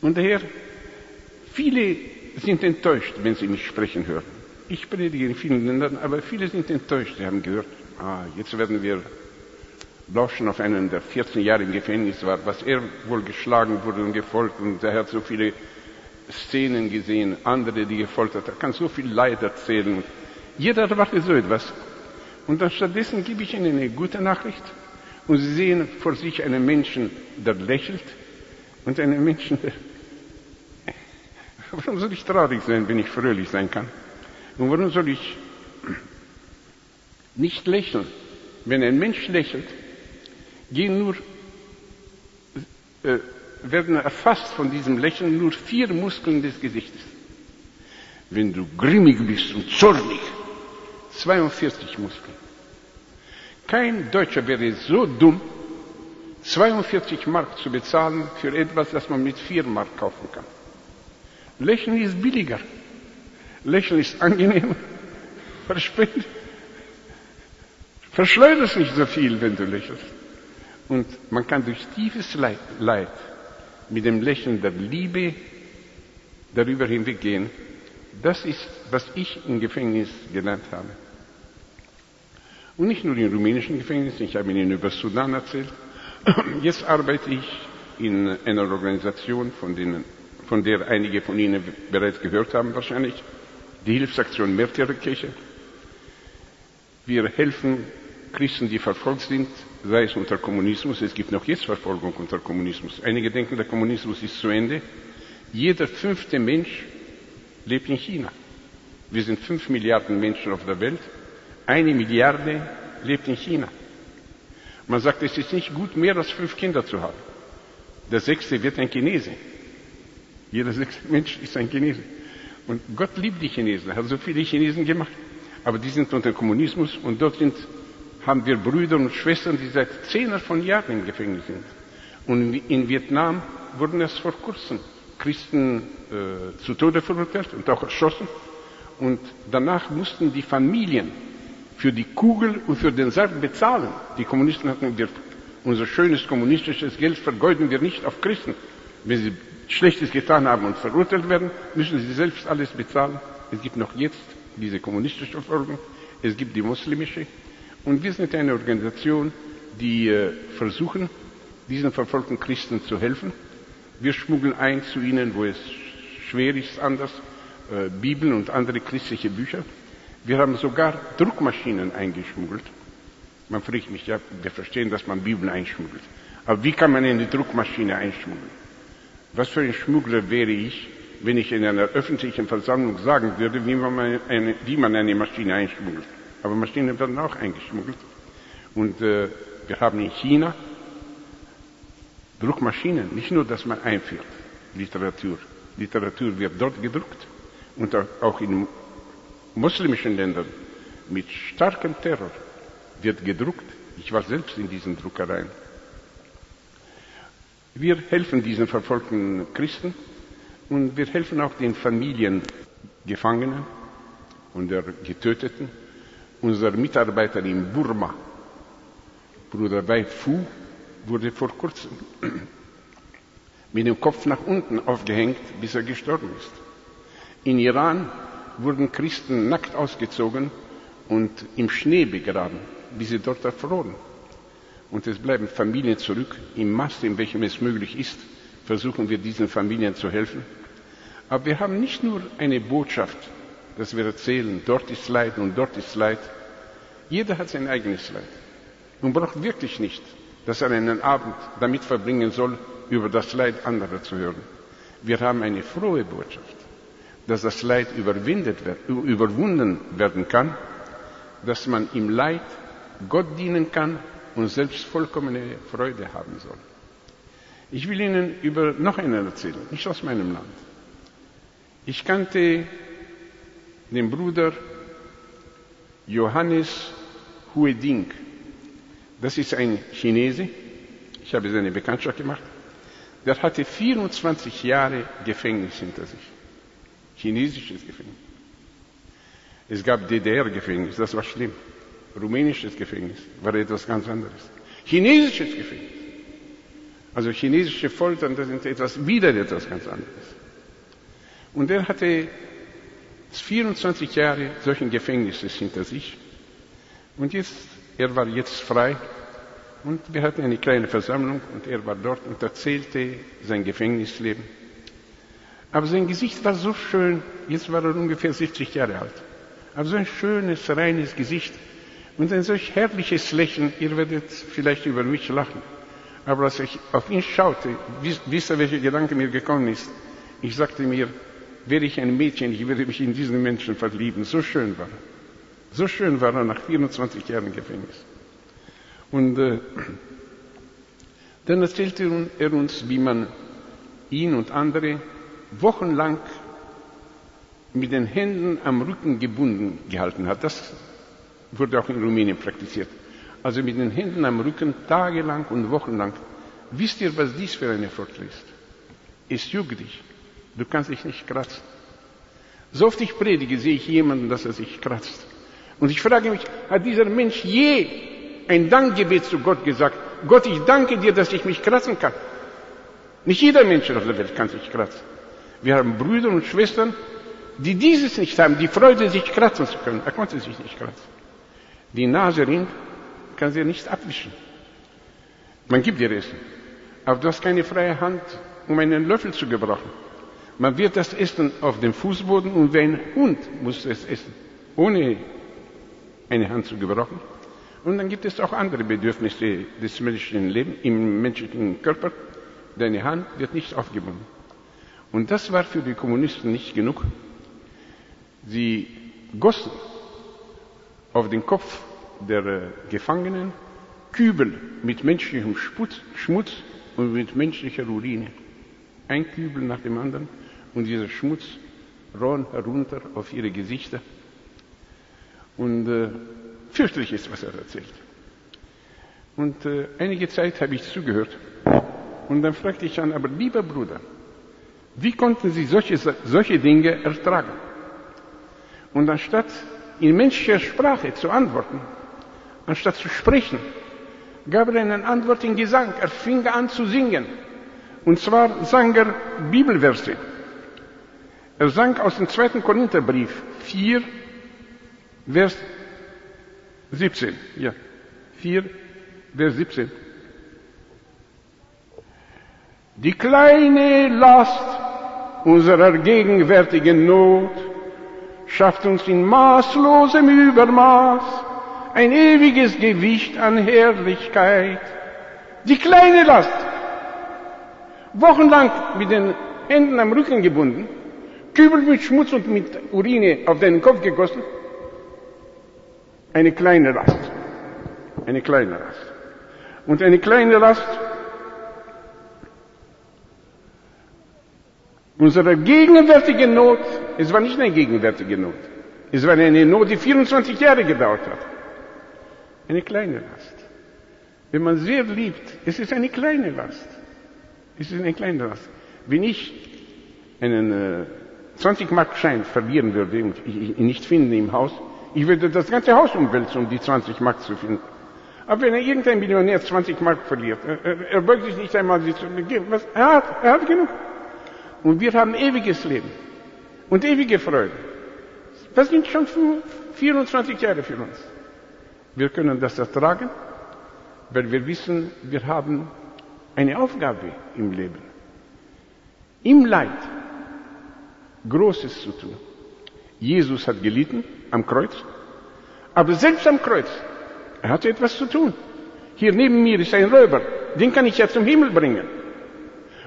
Und daher, viele sind enttäuscht, wenn sie mich sprechen hören. Ich predige in vielen Ländern, aber viele sind enttäuscht. Sie haben gehört, ah, jetzt werden wir lauschen auf einen, der vierzehn Jahre im Gefängnis war, was er wohl geschlagen wurde und gefolgt und er hat so viele Szenen gesehen, andere, die gefoltert haben. Er kann so viel Leid erzählen. Jeder erwartet so etwas. Und dann stattdessen gebe ich ihnen eine gute Nachricht. Und sie sehen vor sich einen Menschen, der lächelt und einen Menschen, der... Warum soll ich traurig sein, wenn ich fröhlich sein kann? Und warum soll ich nicht lächeln? Wenn ein Mensch lächelt, gehen nur... Äh, werden erfasst von diesem Lächeln nur vier Muskeln des Gesichtes. Wenn du grimmig bist und zornig, zweiundvierzig Muskeln. Kein Deutscher wäre so dumm, zweiundvierzig Mark zu bezahlen für etwas, das man mit vier Mark kaufen kann. Lächeln ist billiger. Lächeln ist angenehmer. Verspend. Verschleuderst nicht so viel, wenn du lächelst. Und man kann durch tiefes Leid, Leid mit dem Lächeln der Liebe darüber hinweggehen. Das ist, was ich im Gefängnis gelernt habe. Und nicht nur im rumänischen Gefängnis, ich habe Ihnen über Sudan erzählt. Jetzt arbeite ich in einer Organisation, von, denen, von der einige von Ihnen bereits gehört haben wahrscheinlich, die Hilfsaktion Märtyrerkirche. Wir helfen Christen, die verfolgt sind, sei es unter Kommunismus, es gibt noch jetzt Verfolgung unter Kommunismus. Einige denken, der Kommunismus ist zu Ende. Jeder fünfte Mensch lebt in China. Wir sind fünf Milliarden Menschen auf der Welt. Eine Milliarde lebt in China. Man sagt, es ist nicht gut, mehr als fünf Kinder zu haben. Der sechste wird ein Chinese. Jeder sechste Mensch ist ein Chinese. Und Gott liebt die Chinesen. Er hat so viele Chinesen gemacht. Aber die sind unter Kommunismus und dort sind... haben wir Brüder und Schwestern, die seit Zehner von Jahren im Gefängnis sind. Und in Vietnam wurden erst vor kurzem Christen äh, zu Tode verurteilt und auch erschossen. Und danach mussten die Familien für die Kugel und für den Sarg bezahlen. Die Kommunisten hatten Unser schönes kommunistisches Geld vergeuden wir nicht auf Christen. Wenn sie Schlechtes getan haben und verurteilt werden, müssen sie selbst alles bezahlen. Es gibt noch jetzt diese kommunistische Verfolgung, es gibt die muslimische. Und wir sind eine Organisation, die versuchen, diesen verfolgten Christen zu helfen. Wir schmuggeln ein zu ihnen, wo es schwer ist, anders, Bibeln und andere christliche Bücher. Wir haben sogar Druckmaschinen eingeschmuggelt. Man fragt mich, ja, wir verstehen, dass man Bibeln einschmuggelt. Aber wie kann man eine Druckmaschine einschmuggeln? Was für ein Schmuggler wäre ich, wenn ich in einer öffentlichen Versammlung sagen würde, wie man eine, wie man eine Maschine einschmuggelt. Aber Maschinen werden auch eingeschmuggelt. Und äh, wir haben in China Druckmaschinen. Nicht nur, dass man einführt Literatur. Literatur wird dort gedruckt. Und auch in muslimischen Ländern mit starkem Terror wird gedruckt. Ich war selbst in diesen Druckereien. Wir helfen diesen verfolgten Christen und wir helfen auch den Familien Gefangenen und der Getöteten. Unser Mitarbeiter in Burma, Bruder Wei Fu, wurde vor kurzem mit dem Kopf nach unten aufgehängt, bis er gestorben ist. In Iran wurden Christen nackt ausgezogen und im Schnee begraben, bis sie dort erfroren. Und es bleiben Familien zurück. Im Maße, in welchem es möglich ist, versuchen wir diesen Familien zu helfen. Aber wir haben nicht nur eine Botschaft, dass wir erzählen, dort ist Leid und dort ist Leid. Jeder hat sein eigenes Leid. Man braucht wirklich nicht, dass er einen Abend damit verbringen soll, über das Leid anderer zu hören. Wir haben eine frohe Botschaft, dass das Leid überwindet wird, überwunden werden kann, dass man im Leid Gott dienen kann und selbst vollkommene Freude haben soll. Ich will Ihnen über noch einen erzählen, nicht aus meinem Land. Ich kannte den Bruder Johannes Hueding. Das ist ein Chinese, ich habe seine Bekanntschaft gemacht. Der hatte vierundzwanzig Jahre Gefängnis hinter sich. Chinesisches Gefängnis. Es gab D D R-Gefängnis, das war schlimm. Rumänisches Gefängnis war etwas ganz anderes. Chinesisches Gefängnis. Also chinesische Foltern, das sind etwas, wieder etwas ganz anderes. Und er hatte vierundzwanzig Jahre solchen Gefängnisses hinter sich. Und jetzt, er war jetzt frei. Und wir hatten eine kleine Versammlung und er war dort und erzählte sein Gefängnisleben. Aber sein Gesicht war so schön, jetzt war er ungefähr siebzig Jahre alt. Aber so ein schönes, reines Gesicht und ein solch herrliches Lächeln, ihr werdet vielleicht über mich lachen. Aber als ich auf ihn schaute, wisst ihr, welcher Gedanke mir gekommen ist? Ich sagte mir, wäre ich ein Mädchen, ich würde mich in diesen Menschen verlieben. So schön war er. So schön war er nach vierundzwanzig Jahren Gefängnis. Und äh, dann erzählte er uns, wie man ihn und andere wochenlang mit den Händen am Rücken gebunden gehalten hat. Das wurde auch in Rumänien praktiziert. Also mit den Händen am Rücken, tagelang und wochenlang. Wisst ihr, was dies für eine Folter ist? Es juckt dich. Du kannst dich nicht kratzen. So oft ich predige, sehe ich jemanden, dass er sich kratzt. Und ich frage mich, hat dieser Mensch je ein Dankgebet zu Gott gesagt? Gott, ich danke dir, dass ich mich kratzen kann. Nicht jeder Mensch auf der Welt kann sich kratzen. Wir haben Brüder und Schwestern, die dieses nicht haben, die Freude, sich kratzen zu können. Er konnte sich nicht kratzen. Die Naserin kann sie nicht abwischen. Man gibt ihr Essen, aber du hast keine freie Hand, um einen Löffel zu gebrauchen. Man wird das Essen auf dem Fußboden und wie ein Hund muss es essen, ohne eine Hand zu gebrauchen. Und dann gibt es auch andere Bedürfnisse des menschlichen Lebens, im menschlichen Körper. Deine Hand wird nicht aufgebunden. Und das war für die Kommunisten nicht genug. Sie gossen auf den Kopf der Gefangenen Kübel mit menschlichem Schmutz und mit menschlicher Urine. Ein Kübel nach dem anderen und dieser Schmutz rann herunter auf ihre Gesichter. Und äh, fürchterlich ist, was er erzählt. Und äh, einige Zeit habe ich zugehört. Und dann fragte ich an, aber lieber Bruder, wie konnten Sie solche, solche Dinge ertragen? Und anstatt in menschlicher Sprache zu antworten, anstatt zu sprechen, gab er eine Antwort in Gesang. Er fing an zu singen. Und zwar sang er Bibelverse. Er sang aus dem zweiten Korintherbrief vier, Vers siebzehn. Ja, vier, Vers siebzehn. Die kleine Last unserer gegenwärtigen Not schafft uns in maßlosem Übermaß ein ewiges Gewicht an Herrlichkeit. Die kleine Last, wochenlang mit den Händen am Rücken gebunden, Kübel mit Schmutz und mit Urine auf den Kopf gegossen, eine kleine Last, eine kleine Last. Und eine kleine Last unserer gegenwärtigen Not, es war nicht eine gegenwärtige Not, es war eine Not, die vierundzwanzig Jahre gedauert hat. Eine kleine Last. Wenn man sehr liebt, es ist eine kleine Last. Es ist eine kleine Last. Wenn ich einen äh, zwanzig Mark Schein verlieren würde und ich ihn nicht finde im Haus, ich würde das ganze Haus umwälzen, um die zwanzig Mark zu finden. Aber wenn irgendein Millionär zwanzig Mark verliert, er, er beugt sich nicht einmal, was er hat, er hat genug. Und wir haben ewiges Leben und ewige Freude. Das sind schon vierundzwanzig Jahre für uns. Wir können das ertragen, weil wir wissen, wir haben eine Aufgabe im Leben. Im Leid Großes zu tun. Jesus hat gelitten am Kreuz, aber selbst am Kreuz, er hatte etwas zu tun. Hier neben mir ist ein Räuber, den kann ich ja zum Himmel bringen.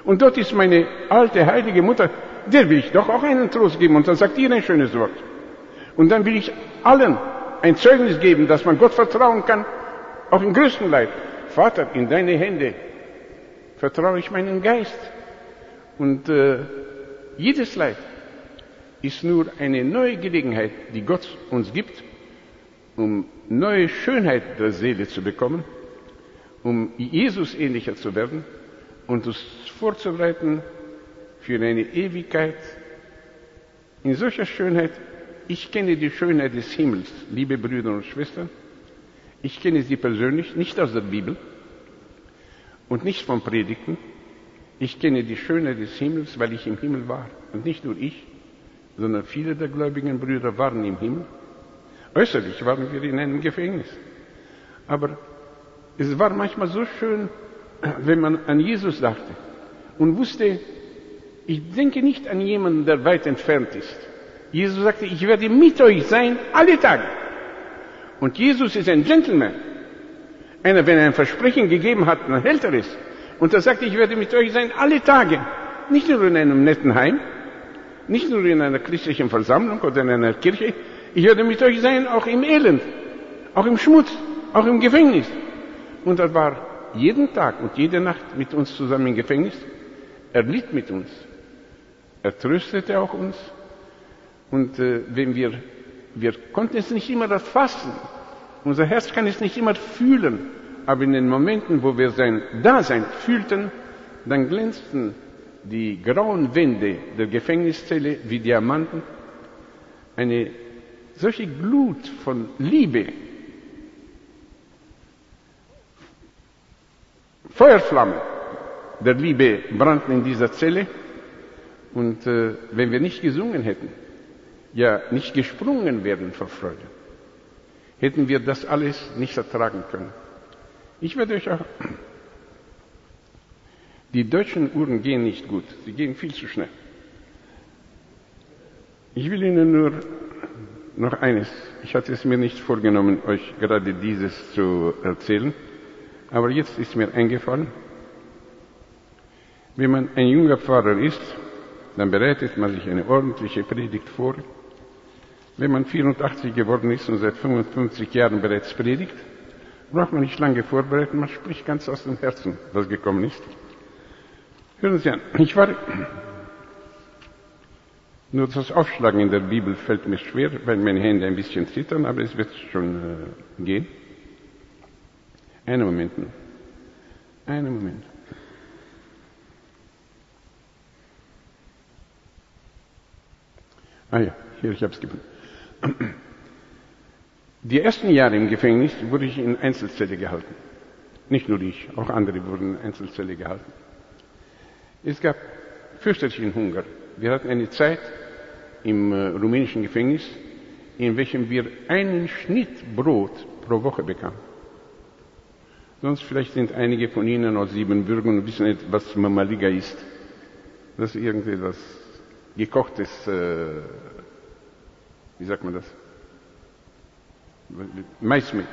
Und dort ist meine alte heilige Mutter, der will ich doch auch einen Trost geben und dann sagt ihr ein schönes Wort. Und dann will ich allen ein Zeugnis geben, dass man Gott vertrauen kann, auch im größten Leid. Vater, in deine Hände vertraue ich meinen Geist. Und äh, jedes Leid ist nur eine neue Gelegenheit, die Gott uns gibt, um neue Schönheit der Seele zu bekommen, um Jesus ähnlicher zu werden und uns vorzubereiten für eine Ewigkeit in solcher Schönheit. Ich kenne die Schönheit des Himmels, liebe Brüder und Schwestern. Ich kenne sie persönlich, nicht aus der Bibel und nicht vom Predigten. Ich kenne die Schönheit des Himmels, weil ich im Himmel war. Und nicht nur ich, sondern viele der gläubigen Brüder waren im Himmel. Äußerlich waren wir in einem Gefängnis. Aber es war manchmal so schön, wenn man an Jesus dachte und wusste, ich denke nicht an jemanden, der weit entfernt ist. Jesus sagte, ich werde mit euch sein, alle Tage. Und Jesus ist ein Gentleman. Einer, wenn er ein Versprechen gegeben hat, dann hält er es. Und er sagte, ich werde mit euch sein, alle Tage. Nicht nur in einem netten Heim, nicht nur in einer christlichen Versammlung oder in einer Kirche. Ich werde mit euch sein, auch im Elend, auch im Schmutz, auch im Gefängnis. Und er war jeden Tag und jede Nacht mit uns zusammen im Gefängnis. Er litt mit uns. Er tröstete auch uns. Und äh, wenn wir, wir konnten es nicht immer erfassen, unser Herz kann es nicht immer fühlen, aber in den Momenten, wo wir sein Dasein fühlten, dann glänzten die grauen Wände der Gefängniszelle wie Diamanten. Eine solche Glut von Liebe, Feuerflammen der Liebe brannten in dieser Zelle. Und äh, wenn wir nicht gesungen hätten, ja nicht gesprungen werden vor Freude, hätten wir das alles nicht ertragen können. Ich werde euch auch... Die deutschen Uhren gehen nicht gut, sie gehen viel zu schnell. Ich will Ihnen nur noch eines, ich hatte es mir nicht vorgenommen, euch gerade dieses zu erzählen, aber jetzt ist mir eingefallen, wenn man ein junger Pfarrer ist, dann bereitet man sich eine ordentliche Predigt vor. Wenn man vierundachtzig geworden ist und seit fünfundfünfzig Jahren bereits predigt, braucht man nicht lange vorbereiten, man spricht ganz aus dem Herzen, was gekommen ist. Hören Sie an, ich war... Nur das Aufschlagen in der Bibel fällt mir schwer, weil meine Hände ein bisschen zittern, aber es wird schon äh, gehen. Einen Moment. Einen Moment. Ah ja, hier, ich habe es gefunden. Die ersten Jahre im Gefängnis wurde ich in Einzelzelle gehalten. Nicht nur ich, auch andere wurden Einzelzelle gehalten. Es gab fürchterlichen Hunger. Wir hatten eine Zeit im äh, rumänischen Gefängnis, in welchem wir einen Schnitt Brot pro Woche bekamen. Sonst vielleicht sind einige von Ihnen aus Siebenbürgen und wissen nicht, was Mamaliga ist. Das ist irgendetwas gekochtes, äh, wie sagt man das? Mais mit,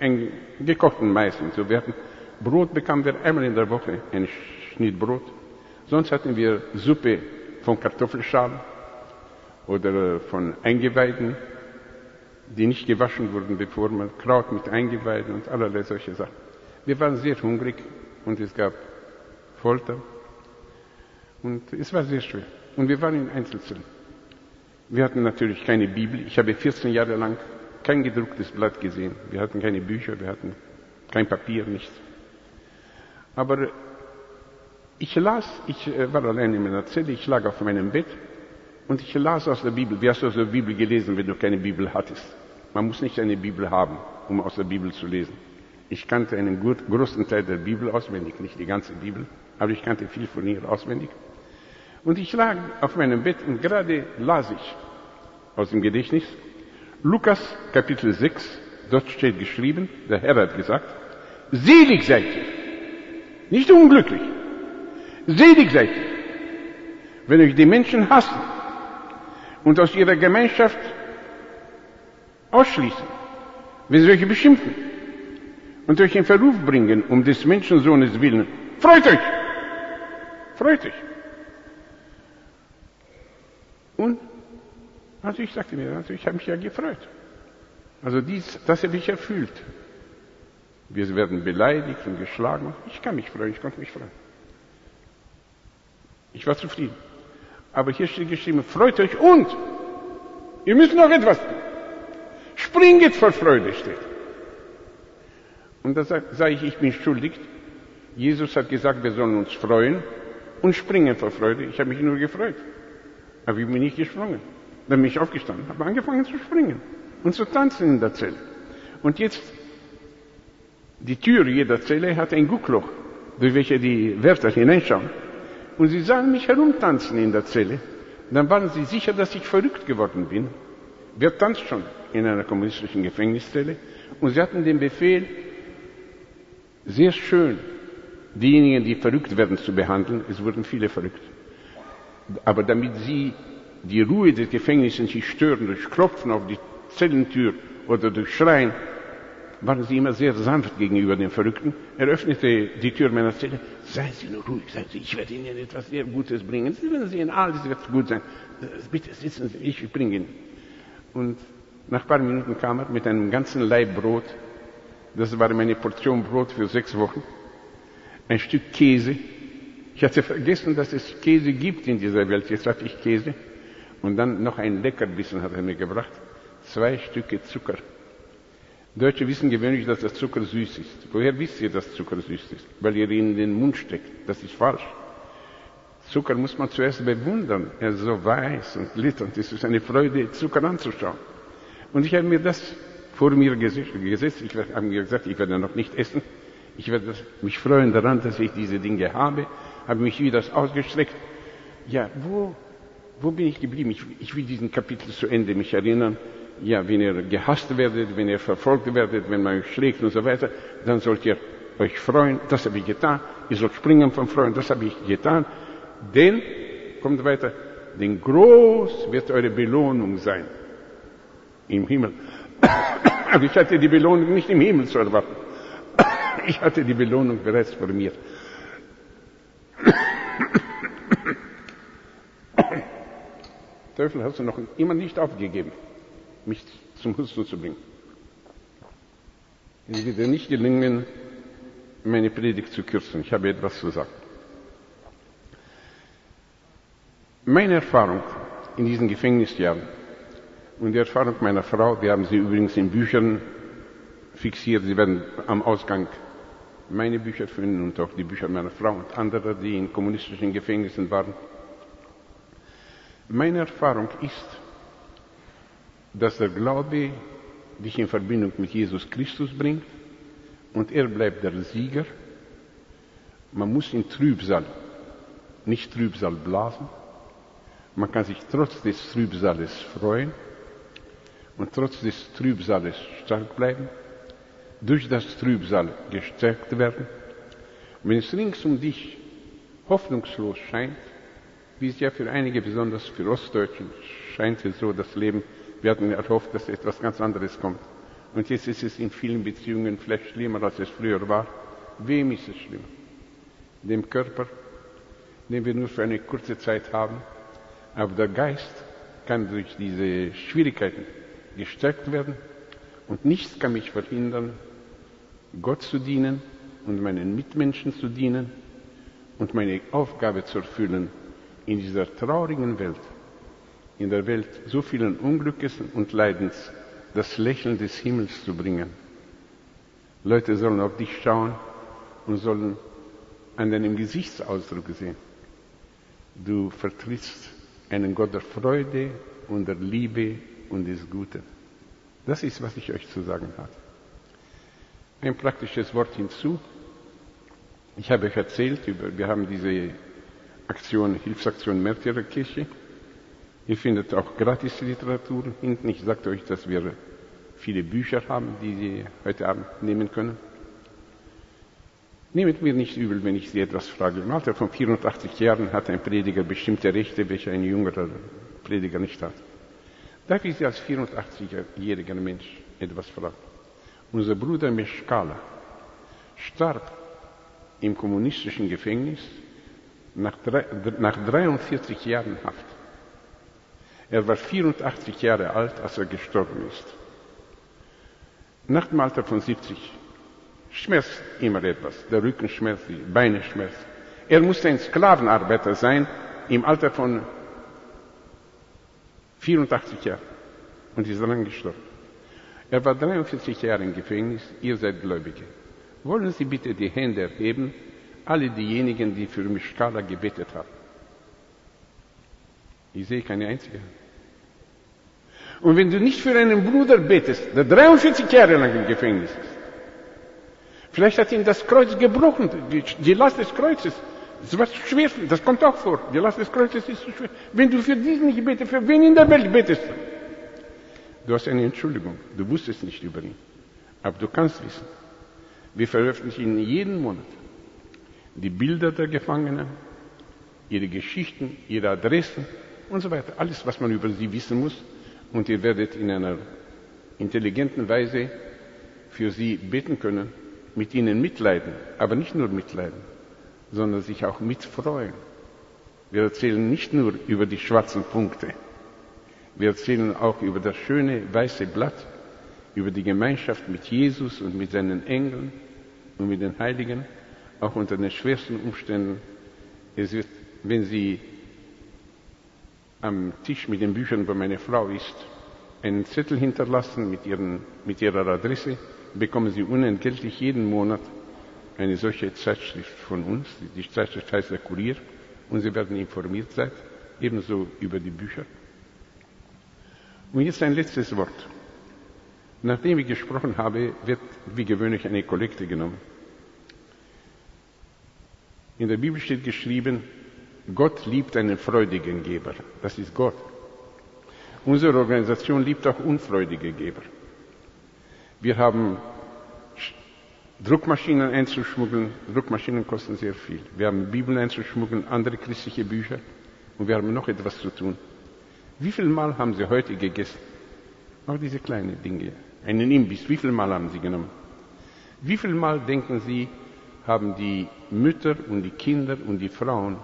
einen gekochten Mais und so. Wir hatten Brot, bekamen wir einmal in der Woche, ein Schnitt Brot. Sonst hatten wir Suppe von Kartoffelschalen oder von Eingeweiden, die nicht gewaschen wurden, bevor man Kraut mit Eingeweiden und allerlei solche Sachen. Wir waren sehr hungrig und es gab Folter und es war sehr schwer. Und wir waren in Einzelzellen. Wir hatten natürlich keine Bibel. Ich habe vierzehn Jahre lang kein gedrucktes Blatt gesehen. Wir hatten keine Bücher, wir hatten kein Papier, nichts. Aber ich las, ich war allein in meiner Zelle, ich lag auf meinem Bett und ich las aus der Bibel. Wie hast du aus der Bibel gelesen, wenn du keine Bibel hattest? Man muss nicht eine Bibel haben, um aus der Bibel zu lesen. Ich kannte einen gut, großen Teil der Bibel auswendig, nicht die ganze Bibel, aber ich kannte viel von ihr auswendig. Und ich lag auf meinem Bett und gerade las ich aus dem Gedächtnis Lukas Kapitel sechs, dort steht geschrieben, der Herr hat gesagt, selig seid ihr, nicht unglücklich, selig seid ihr, wenn euch die Menschen hassen und aus ihrer Gemeinschaft ausschließen, wenn sie euch beschimpfen und euch in Verruf bringen, um des Menschensohnes willen. Freut euch, freut euch. Und also ich sagte mir, also ich habe mich ja gefreut. Also dies, das habe ich erfüllt. Wir werden beleidigt und geschlagen. Ich kann mich freuen, ich konnte mich freuen. Ich war zufrieden. Aber hier steht geschrieben, freut euch und ihr müsst noch etwas tun. Springet vor Freude, steht. Und da sage ich, ich bin schuldig. Jesus hat gesagt, wir sollen uns freuen und springen vor Freude. Ich habe mich nur gefreut. Aber ich bin nicht gesprungen. Dann bin ich aufgestanden, habe angefangen zu springen und zu tanzen in der Zelle. Und jetzt, die Tür jeder Zelle hat ein Guckloch, durch welches die Wärter hineinschauen. Und sie sahen mich herumtanzen in der Zelle. Dann waren sie sicher, dass ich verrückt geworden bin. Wer tanzt schon in einer kommunistischen Gefängniszelle? Und sie hatten den Befehl, sehr schön diejenigen, die verrückt werden, zu behandeln. Es wurden viele verrückt. Aber damit sie die Ruhe des Gefängnisses nicht stören durch Klopfen auf die Zellentür oder durch Schreien, waren sie immer sehr sanft gegenüber den Verrückten. Er öffnete die Tür meiner Zelle. Seien Sie nur ruhig, seien Sie, ich werde Ihnen etwas sehr Gutes bringen. Sie werden sehen, alles wird gut sein. Bitte sitzen Sie, ich bringe Ihnen. Und nach ein paar Minuten kam er mit einem ganzen Laib Brot. Das war meine Portion Brot für sechs Wochen. Ein Stück Käse. Ich hatte vergessen, dass es Käse gibt in dieser Welt. Jetzt hatte ich Käse. Und dann noch ein Leckerbissen hat er mir gebracht. Zwei Stücke Zucker. Deutsche wissen gewöhnlich, dass der Zucker süß ist. Woher wisst ihr, dass Zucker süß ist? Weil ihr ihn in den Mund steckt. Das ist falsch. Zucker muss man zuerst bewundern. Er ist so weiß und glitternd. Es ist eine Freude, Zucker anzuschauen. Und ich habe mir das vor mir gesetzt. Ich habe mir gesagt, ich werde noch nicht essen. Ich werde mich freuen daran, dass ich diese Dinge habe. Habe mich wieder ausgestreckt. Ja, wo... Wo bin ich geblieben? Ich, ich will diesen Kapitel zu Ende mich erinnern. Ja, wenn ihr gehasst werdet, wenn ihr verfolgt werdet, wenn man euch schlägt und so weiter, dann sollt ihr euch freuen. Das habe ich getan. Ihr sollt springen von Freuen. Das habe ich getan. Denn, kommt weiter, denn groß wird eure Belohnung sein. Im Himmel. Aber ich hatte die Belohnung nicht im Himmel zu erwarten. Ich hatte die Belohnung bereits vor mir. Teufel, hast du noch immer nicht aufgegeben, mich zum Husten zu bringen. Es wird dir nicht gelingen, meine Predigt zu kürzen. Ich habe etwas zu sagen. Meine Erfahrung in diesen Gefängnisjahren und die Erfahrung meiner Frau, wir haben sie übrigens in Büchern fixiert, sie werden am Ausgang meine Bücher finden und auch die Bücher meiner Frau und anderer, die in kommunistischen Gefängnissen waren. Meine Erfahrung ist, dass der Glaube dich in Verbindung mit Jesus Christus bringt und er bleibt der Sieger. Man muss in Trübsal nicht Trübsal blasen. Man kann sich trotz des Trübsales freuen und trotz des Trübsales stark bleiben, durch das Trübsal gestärkt werden. Und wenn es rings um dich hoffnungslos scheint, wie es ja für einige, besonders für Ostdeutschen, scheint es so, das Leben, wir hatten erhofft, dass etwas ganz anderes kommt. Und jetzt ist es in vielen Beziehungen vielleicht schlimmer, als es früher war. Wem ist es schlimmer? Dem Körper, den wir nur für eine kurze Zeit haben. Aber der Geist kann durch diese Schwierigkeiten gestärkt werden und nichts kann mich verhindern, Gott zu dienen und meinen Mitmenschen zu dienen und meine Aufgabe zu erfüllen in dieser traurigen Welt, in der Welt so vielen Unglückes und Leidens, das Lächeln des Himmels zu bringen. Leute sollen auf dich schauen und sollen an deinem Gesichtsausdruck sehen. Du vertrittst einen Gott der Freude und der Liebe und des Guten. Das ist, was ich euch zu sagen habe. Ein praktisches Wort hinzu. Ich habe euch erzählt, über, wir haben diese Aktion, Hilfsaktion Märtyrerkirche. Ihr findet auch Gratisliteratur hinten. Ich sagte euch, dass wir viele Bücher haben, die Sie heute Abend nehmen können. Nehmt mir nicht übel, wenn ich Sie etwas frage. Im Alter von vierundachtzig Jahren hat ein Prediger bestimmte Rechte, welche ein jüngerer Prediger nicht hat. Darf ich Sie als vierundachtzigjähriger Mensch etwas fragen? Unser Bruder Mishkala starb im kommunistischen Gefängnis nach, drei, nach dreiundvierzig Jahren Haft. Er war vierundachtzig Jahre alt, als er gestorben ist. Nach dem Alter von siebzig schmerzt immer etwas, der Rücken schmerzt, die Beine schmerzen. Er musste ein Sklavenarbeiter sein, im Alter von vierundachtzig Jahren, und ist dann gestorben. Er war dreiundvierzig Jahre im Gefängnis, ihr seid Gläubige. Wollen Sie bitte die Hände erheben, alle diejenigen, die für Mishkala gebetet haben. Ich sehe keine einzige. Und wenn du nicht für einen Bruder betest, der dreiundvierzig Jahre lang im Gefängnis ist, vielleicht hat ihm das Kreuz gebrochen, die Last des Kreuzes. Das war schwer, das kommt auch vor. Die Last des Kreuzes ist zu schwer. Wenn du für diesen nicht betest, für wen in der Welt betest du? Du hast eine Entschuldigung, du wusstest nicht über ihn. Aber du kannst wissen. Wir veröffentlichen jeden Monat die Bilder der Gefangenen, ihre Geschichten, ihre Adressen und so weiter. Alles, was man über sie wissen muss. Und ihr werdet in einer intelligenten Weise für sie beten können, mit ihnen mitleiden, aber nicht nur mitleiden, sondern sich auch mitfreuen. Wir erzählen nicht nur über die schwarzen Punkte, wir erzählen auch über das schöne weiße Blatt, über die Gemeinschaft mit Jesus und mit seinen Engeln und mit den Heiligen, auch unter den schwersten Umständen. Es wird, wenn sie am Tisch mit den Büchern bei meiner Frau ist, einen Zettel hinterlassen mit, ihren, mit ihrer Adresse, bekommen Sie unentgeltlich jeden Monat eine solche Zeitschrift von uns. Die Zeitschrift heißt der Kurier und Sie werden informiert sein, ebenso über die Bücher. Und jetzt ein letztes Wort. Nachdem ich gesprochen habe, wird wie gewöhnlich eine Kollekte genommen. In der Bibel steht geschrieben, Gott liebt einen freudigen Geber. Das ist Gott. Unsere Organisation liebt auch unfreudige Geber. Wir haben Druckmaschinen einzuschmuggeln. Druckmaschinen kosten sehr viel. Wir haben Bibeln einzuschmuggeln, andere christliche Bücher. Und wir haben noch etwas zu tun. Wie viel Mal haben Sie heute gegessen? Auch diese kleinen Dinge. Einen Imbiss. Wie viel Mal haben Sie genommen? Wie viel Mal, denken Sie, haben die Mütter und die Kinder und die Frauen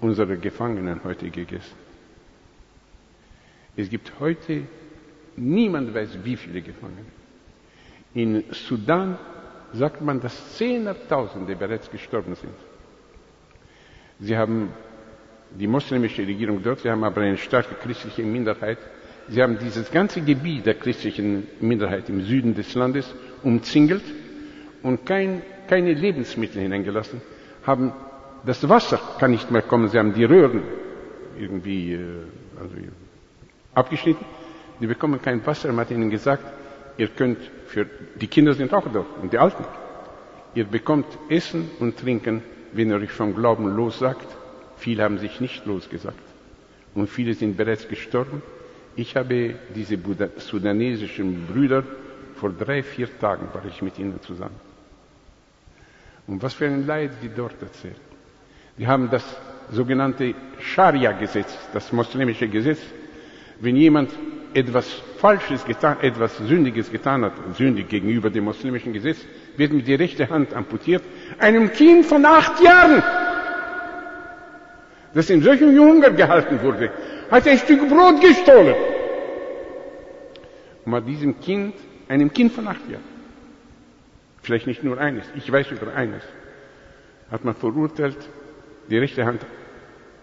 unserer Gefangenen heute gegessen? Es gibt heute, niemand weiß, wie viele Gefangene. In Sudan sagt man, dass Zehntausende bereits gestorben sind. Sie haben die muslimische Regierung dort, sie haben aber eine starke christliche Minderheit. Sie haben dieses ganze Gebiet der christlichen Minderheit im Süden des Landes umzingelt und kein, keine Lebensmittel hineingelassen. Haben das Wasser kann nicht mehr kommen, sie haben die Röhren irgendwie also abgeschnitten. Die bekommen kein Wasser, man hat ihnen gesagt, ihr könnt, für die Kinder sind auch da und die Alten. Ihr bekommt Essen und Trinken, wenn ihr euch vom Glauben lossagt. Viele haben sich nicht losgesagt und viele sind bereits gestorben. Ich habe diese sudanesischen Brüder, vor drei, vier Tagen war ich mit ihnen zusammen. Und was für ein Leid die dort erzählen. Die haben das sogenannte Scharia-Gesetz, das muslimische Gesetz. Wenn jemand etwas Falsches getan, etwas Sündiges getan hat, sündig gegenüber dem muslimischen Gesetz, wird mit der rechten Hand amputiert, einem Kind von acht Jahren, das in solchem Hunger gehalten wurde, hat ein Stück Brot gestohlen. Und hat diesem Kind, einem Kind von acht Jahren, vielleicht nicht nur eines, ich weiß über eines, hat man verurteilt, die rechte Hand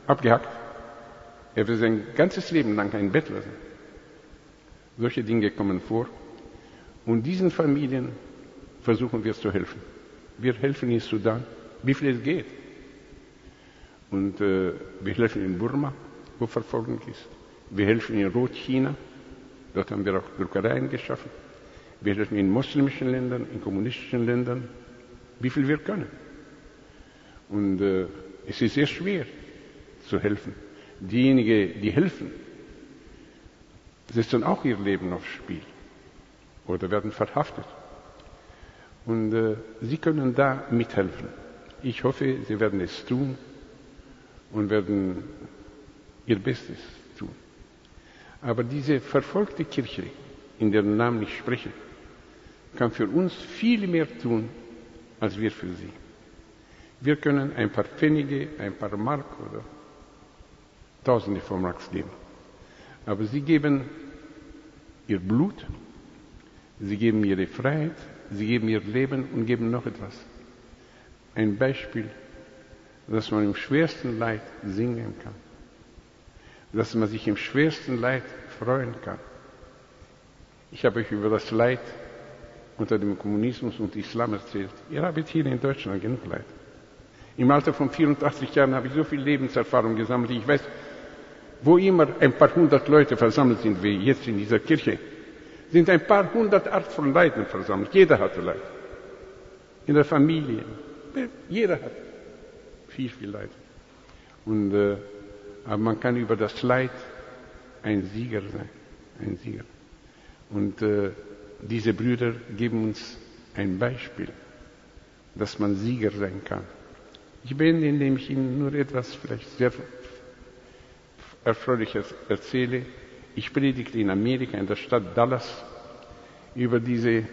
abgehackt. Er will sein ganzes Leben lang ein Bettler sein. Solche Dinge kommen vor. Und diesen Familien versuchen wir zu helfen. Wir helfen in Sudan, wie viel es geht. Und äh, wir helfen in Burma, wo Verfolgung ist. Wir helfen in Rotchina, dort haben wir auch Druckereien geschaffen. Wir helfen in muslimischen Ländern, in kommunistischen Ländern, wie viel wir können. Und äh, es ist sehr schwer zu helfen. Diejenigen, die helfen, setzen auch ihr Leben aufs Spiel oder werden verhaftet. Und äh, sie können da mithelfen. Ich hoffe, sie werden es tun und werden ihr Bestes tun. Aber diese verfolgte Kirche, in deren Namen ich spreche, kann für uns viel mehr tun, als wir für sie. Wir können ein paar Pfennige, ein paar Mark oder Tausende von Marks geben. Aber sie geben ihr Blut, sie geben ihre Freiheit, sie geben ihr Leben und geben noch etwas. Ein Beispiel, dass man im schwersten Leid singen kann, dass man sich im schwersten Leid freuen kann. Ich habe euch über das Leid unter dem Kommunismus und Islam erzählt. Ihr habt hier in Deutschland genug Leid. Im Alter von vierundachtzig Jahren habe ich so viel Lebenserfahrung gesammelt. Ich weiß, wo immer ein paar hundert Leute versammelt sind, wie jetzt in dieser Kirche, sind ein paar hundert Arten von Leiden versammelt. Jeder hatte Leid. In der Familie. Jeder hat viel, viel Leid. Und, äh, aber man kann über das Leid ein Sieger sein. Ein Sieger. Und äh, diese Brüder geben uns ein Beispiel, dass man Sieger sein kann. Ich beende, indem ich Ihnen nur etwas vielleicht sehr Erfreuliches erzähle. Ich predigte in Amerika, in der Stadt Dallas, über diese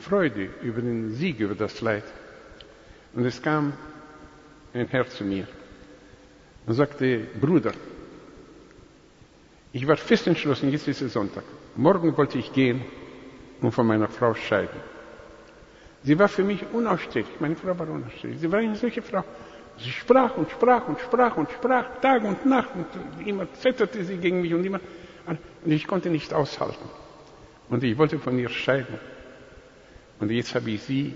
Freude, über den Sieg, über das Leid. Und es kam ein Herr zu mir und sagte, Bruder, ich war fest entschlossen, jetzt ist es Sonntag. Morgen wollte ich gehen und von meiner Frau scheiden. Sie war für mich unausstehlich. Meine Frau war unausstehlich. Sie war eine solche Frau. Sie sprach und sprach und sprach und sprach, Tag und Nacht. Und immer zetterte sie gegen mich und immer. Und ich konnte nicht aushalten. Und ich wollte von ihr scheiden. Und jetzt habe ich sie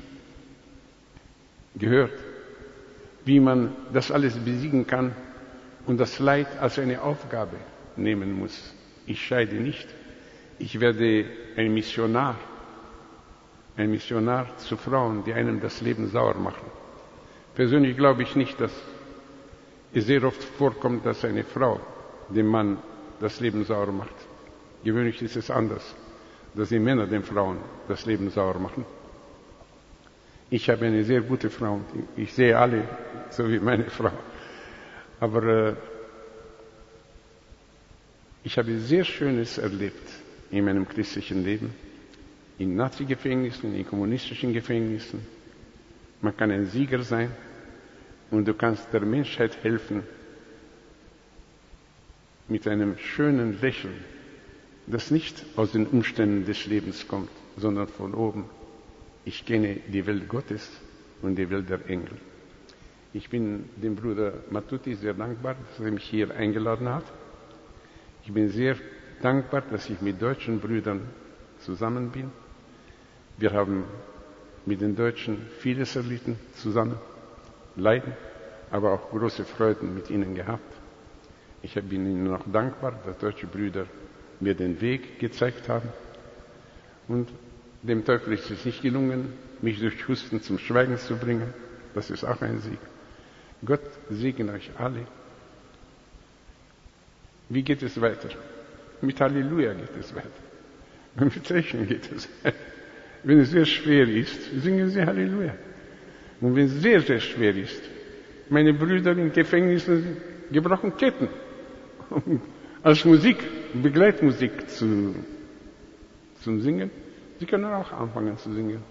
gehört, wie man das alles besiegen kann und das Leid als eine Aufgabe nehmen muss. Ich scheide nicht. Ich werde ein Missionar. Ein Missionar zu Frauen, die einem das Leben sauer machen. Persönlich glaube ich nicht, dass es sehr oft vorkommt, dass eine Frau dem Mann das Leben sauer macht. Gewöhnlich ist es anders, dass die Männer den Frauen das Leben sauer machen. Ich habe eine sehr gute Frau. Ich sehe alle, so wie meine Frau. Aber äh, ich habe sehr Schönes erlebt in meinem christlichen Leben. In Nazi-Gefängnissen, in kommunistischen Gefängnissen. Man kann ein Sieger sein und du kannst der Menschheit helfen mit einem schönen Lächeln, das nicht aus den Umständen des Lebens kommt, sondern von oben. Ich kenne die Welt Gottes und die Welt der Engel. Ich bin dem Bruder Matuti sehr dankbar, dass er mich hier eingeladen hat. Ich bin sehr dankbar, dass ich mit deutschen Brüdern zusammen bin. Wir haben mit den Deutschen vieles erlitten, zusammen, Leiden, aber auch große Freuden mit ihnen gehabt. Ich bin ihnen auch dankbar, dass deutsche Brüder mir den Weg gezeigt haben. Und dem Teufel ist es nicht gelungen, mich durch Husten zum Schweigen zu bringen. Das ist auch ein Sieg. Gott segne euch alle. Wie geht es weiter? Mit Halleluja geht es weiter. Und mit Zeichen geht es weiter. Wenn es sehr schwer ist, singen Sie Halleluja. Und wenn es sehr, sehr schwer ist, meine Brüder in Gefängnissen gebrochen Ketten, um als Musik, Begleitmusik zu, zum Singen. Sie können auch anfangen zu singen.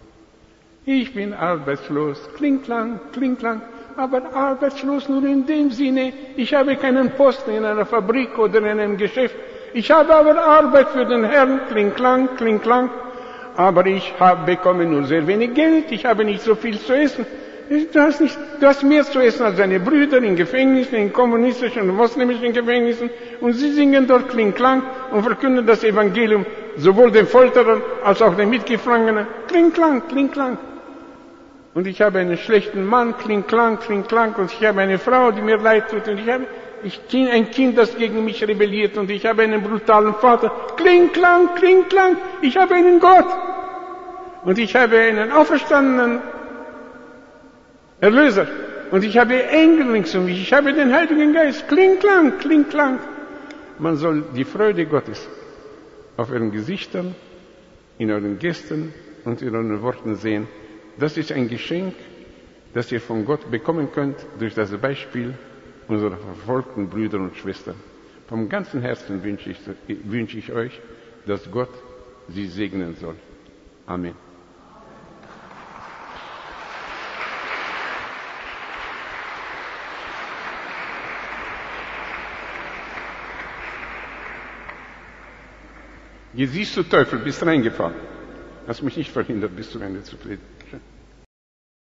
Ich bin arbeitslos, klingt lang, klingt lang, aber arbeitslos nur in dem Sinne, ich habe keinen Posten in einer Fabrik oder in einem Geschäft. Ich habe aber Arbeit für den Herrn, klingt lang, klingt lang, aber ich habe, bekomme nur sehr wenig Geld, ich habe nicht so viel zu essen. Du hast, nicht, du hast mehr zu essen als deine Brüder in Gefängnissen, in kommunistischen und muslimischen Gefängnissen. Und sie singen dort Kling-Klang und verkünden das Evangelium sowohl den Folterern als auch den Mitgefangenen. Kling-Klang, Kling-Klang. Und ich habe einen schlechten Mann, Kling-Klang, Kling-Klang. Und ich habe eine Frau, die mir leid tut. Und ich habe ich, ein Kind, das gegen mich rebelliert. Und ich habe einen brutalen Vater. Kling-Klang, Kling-Klang. Ich habe einen Gott. Und ich habe einen auferstandenen Erlöser. Und ich habe Engel rings um mich. Ich habe den Heiligen Geist. Kling, klang, kling, klang. Man soll die Freude Gottes auf euren Gesichtern, in euren Gesten und in euren Worten sehen. Das ist ein Geschenk, das ihr von Gott bekommen könnt durch das Beispiel unserer verfolgten Brüder und Schwestern. Vom ganzen Herzen wünsche ich, wünsche ich euch, dass Gott sie segnen soll. Amen. Jetzt siehst du, Teufel, bist reingefallen. Hast mich nicht verhindert, bis zum Ende zu predigen.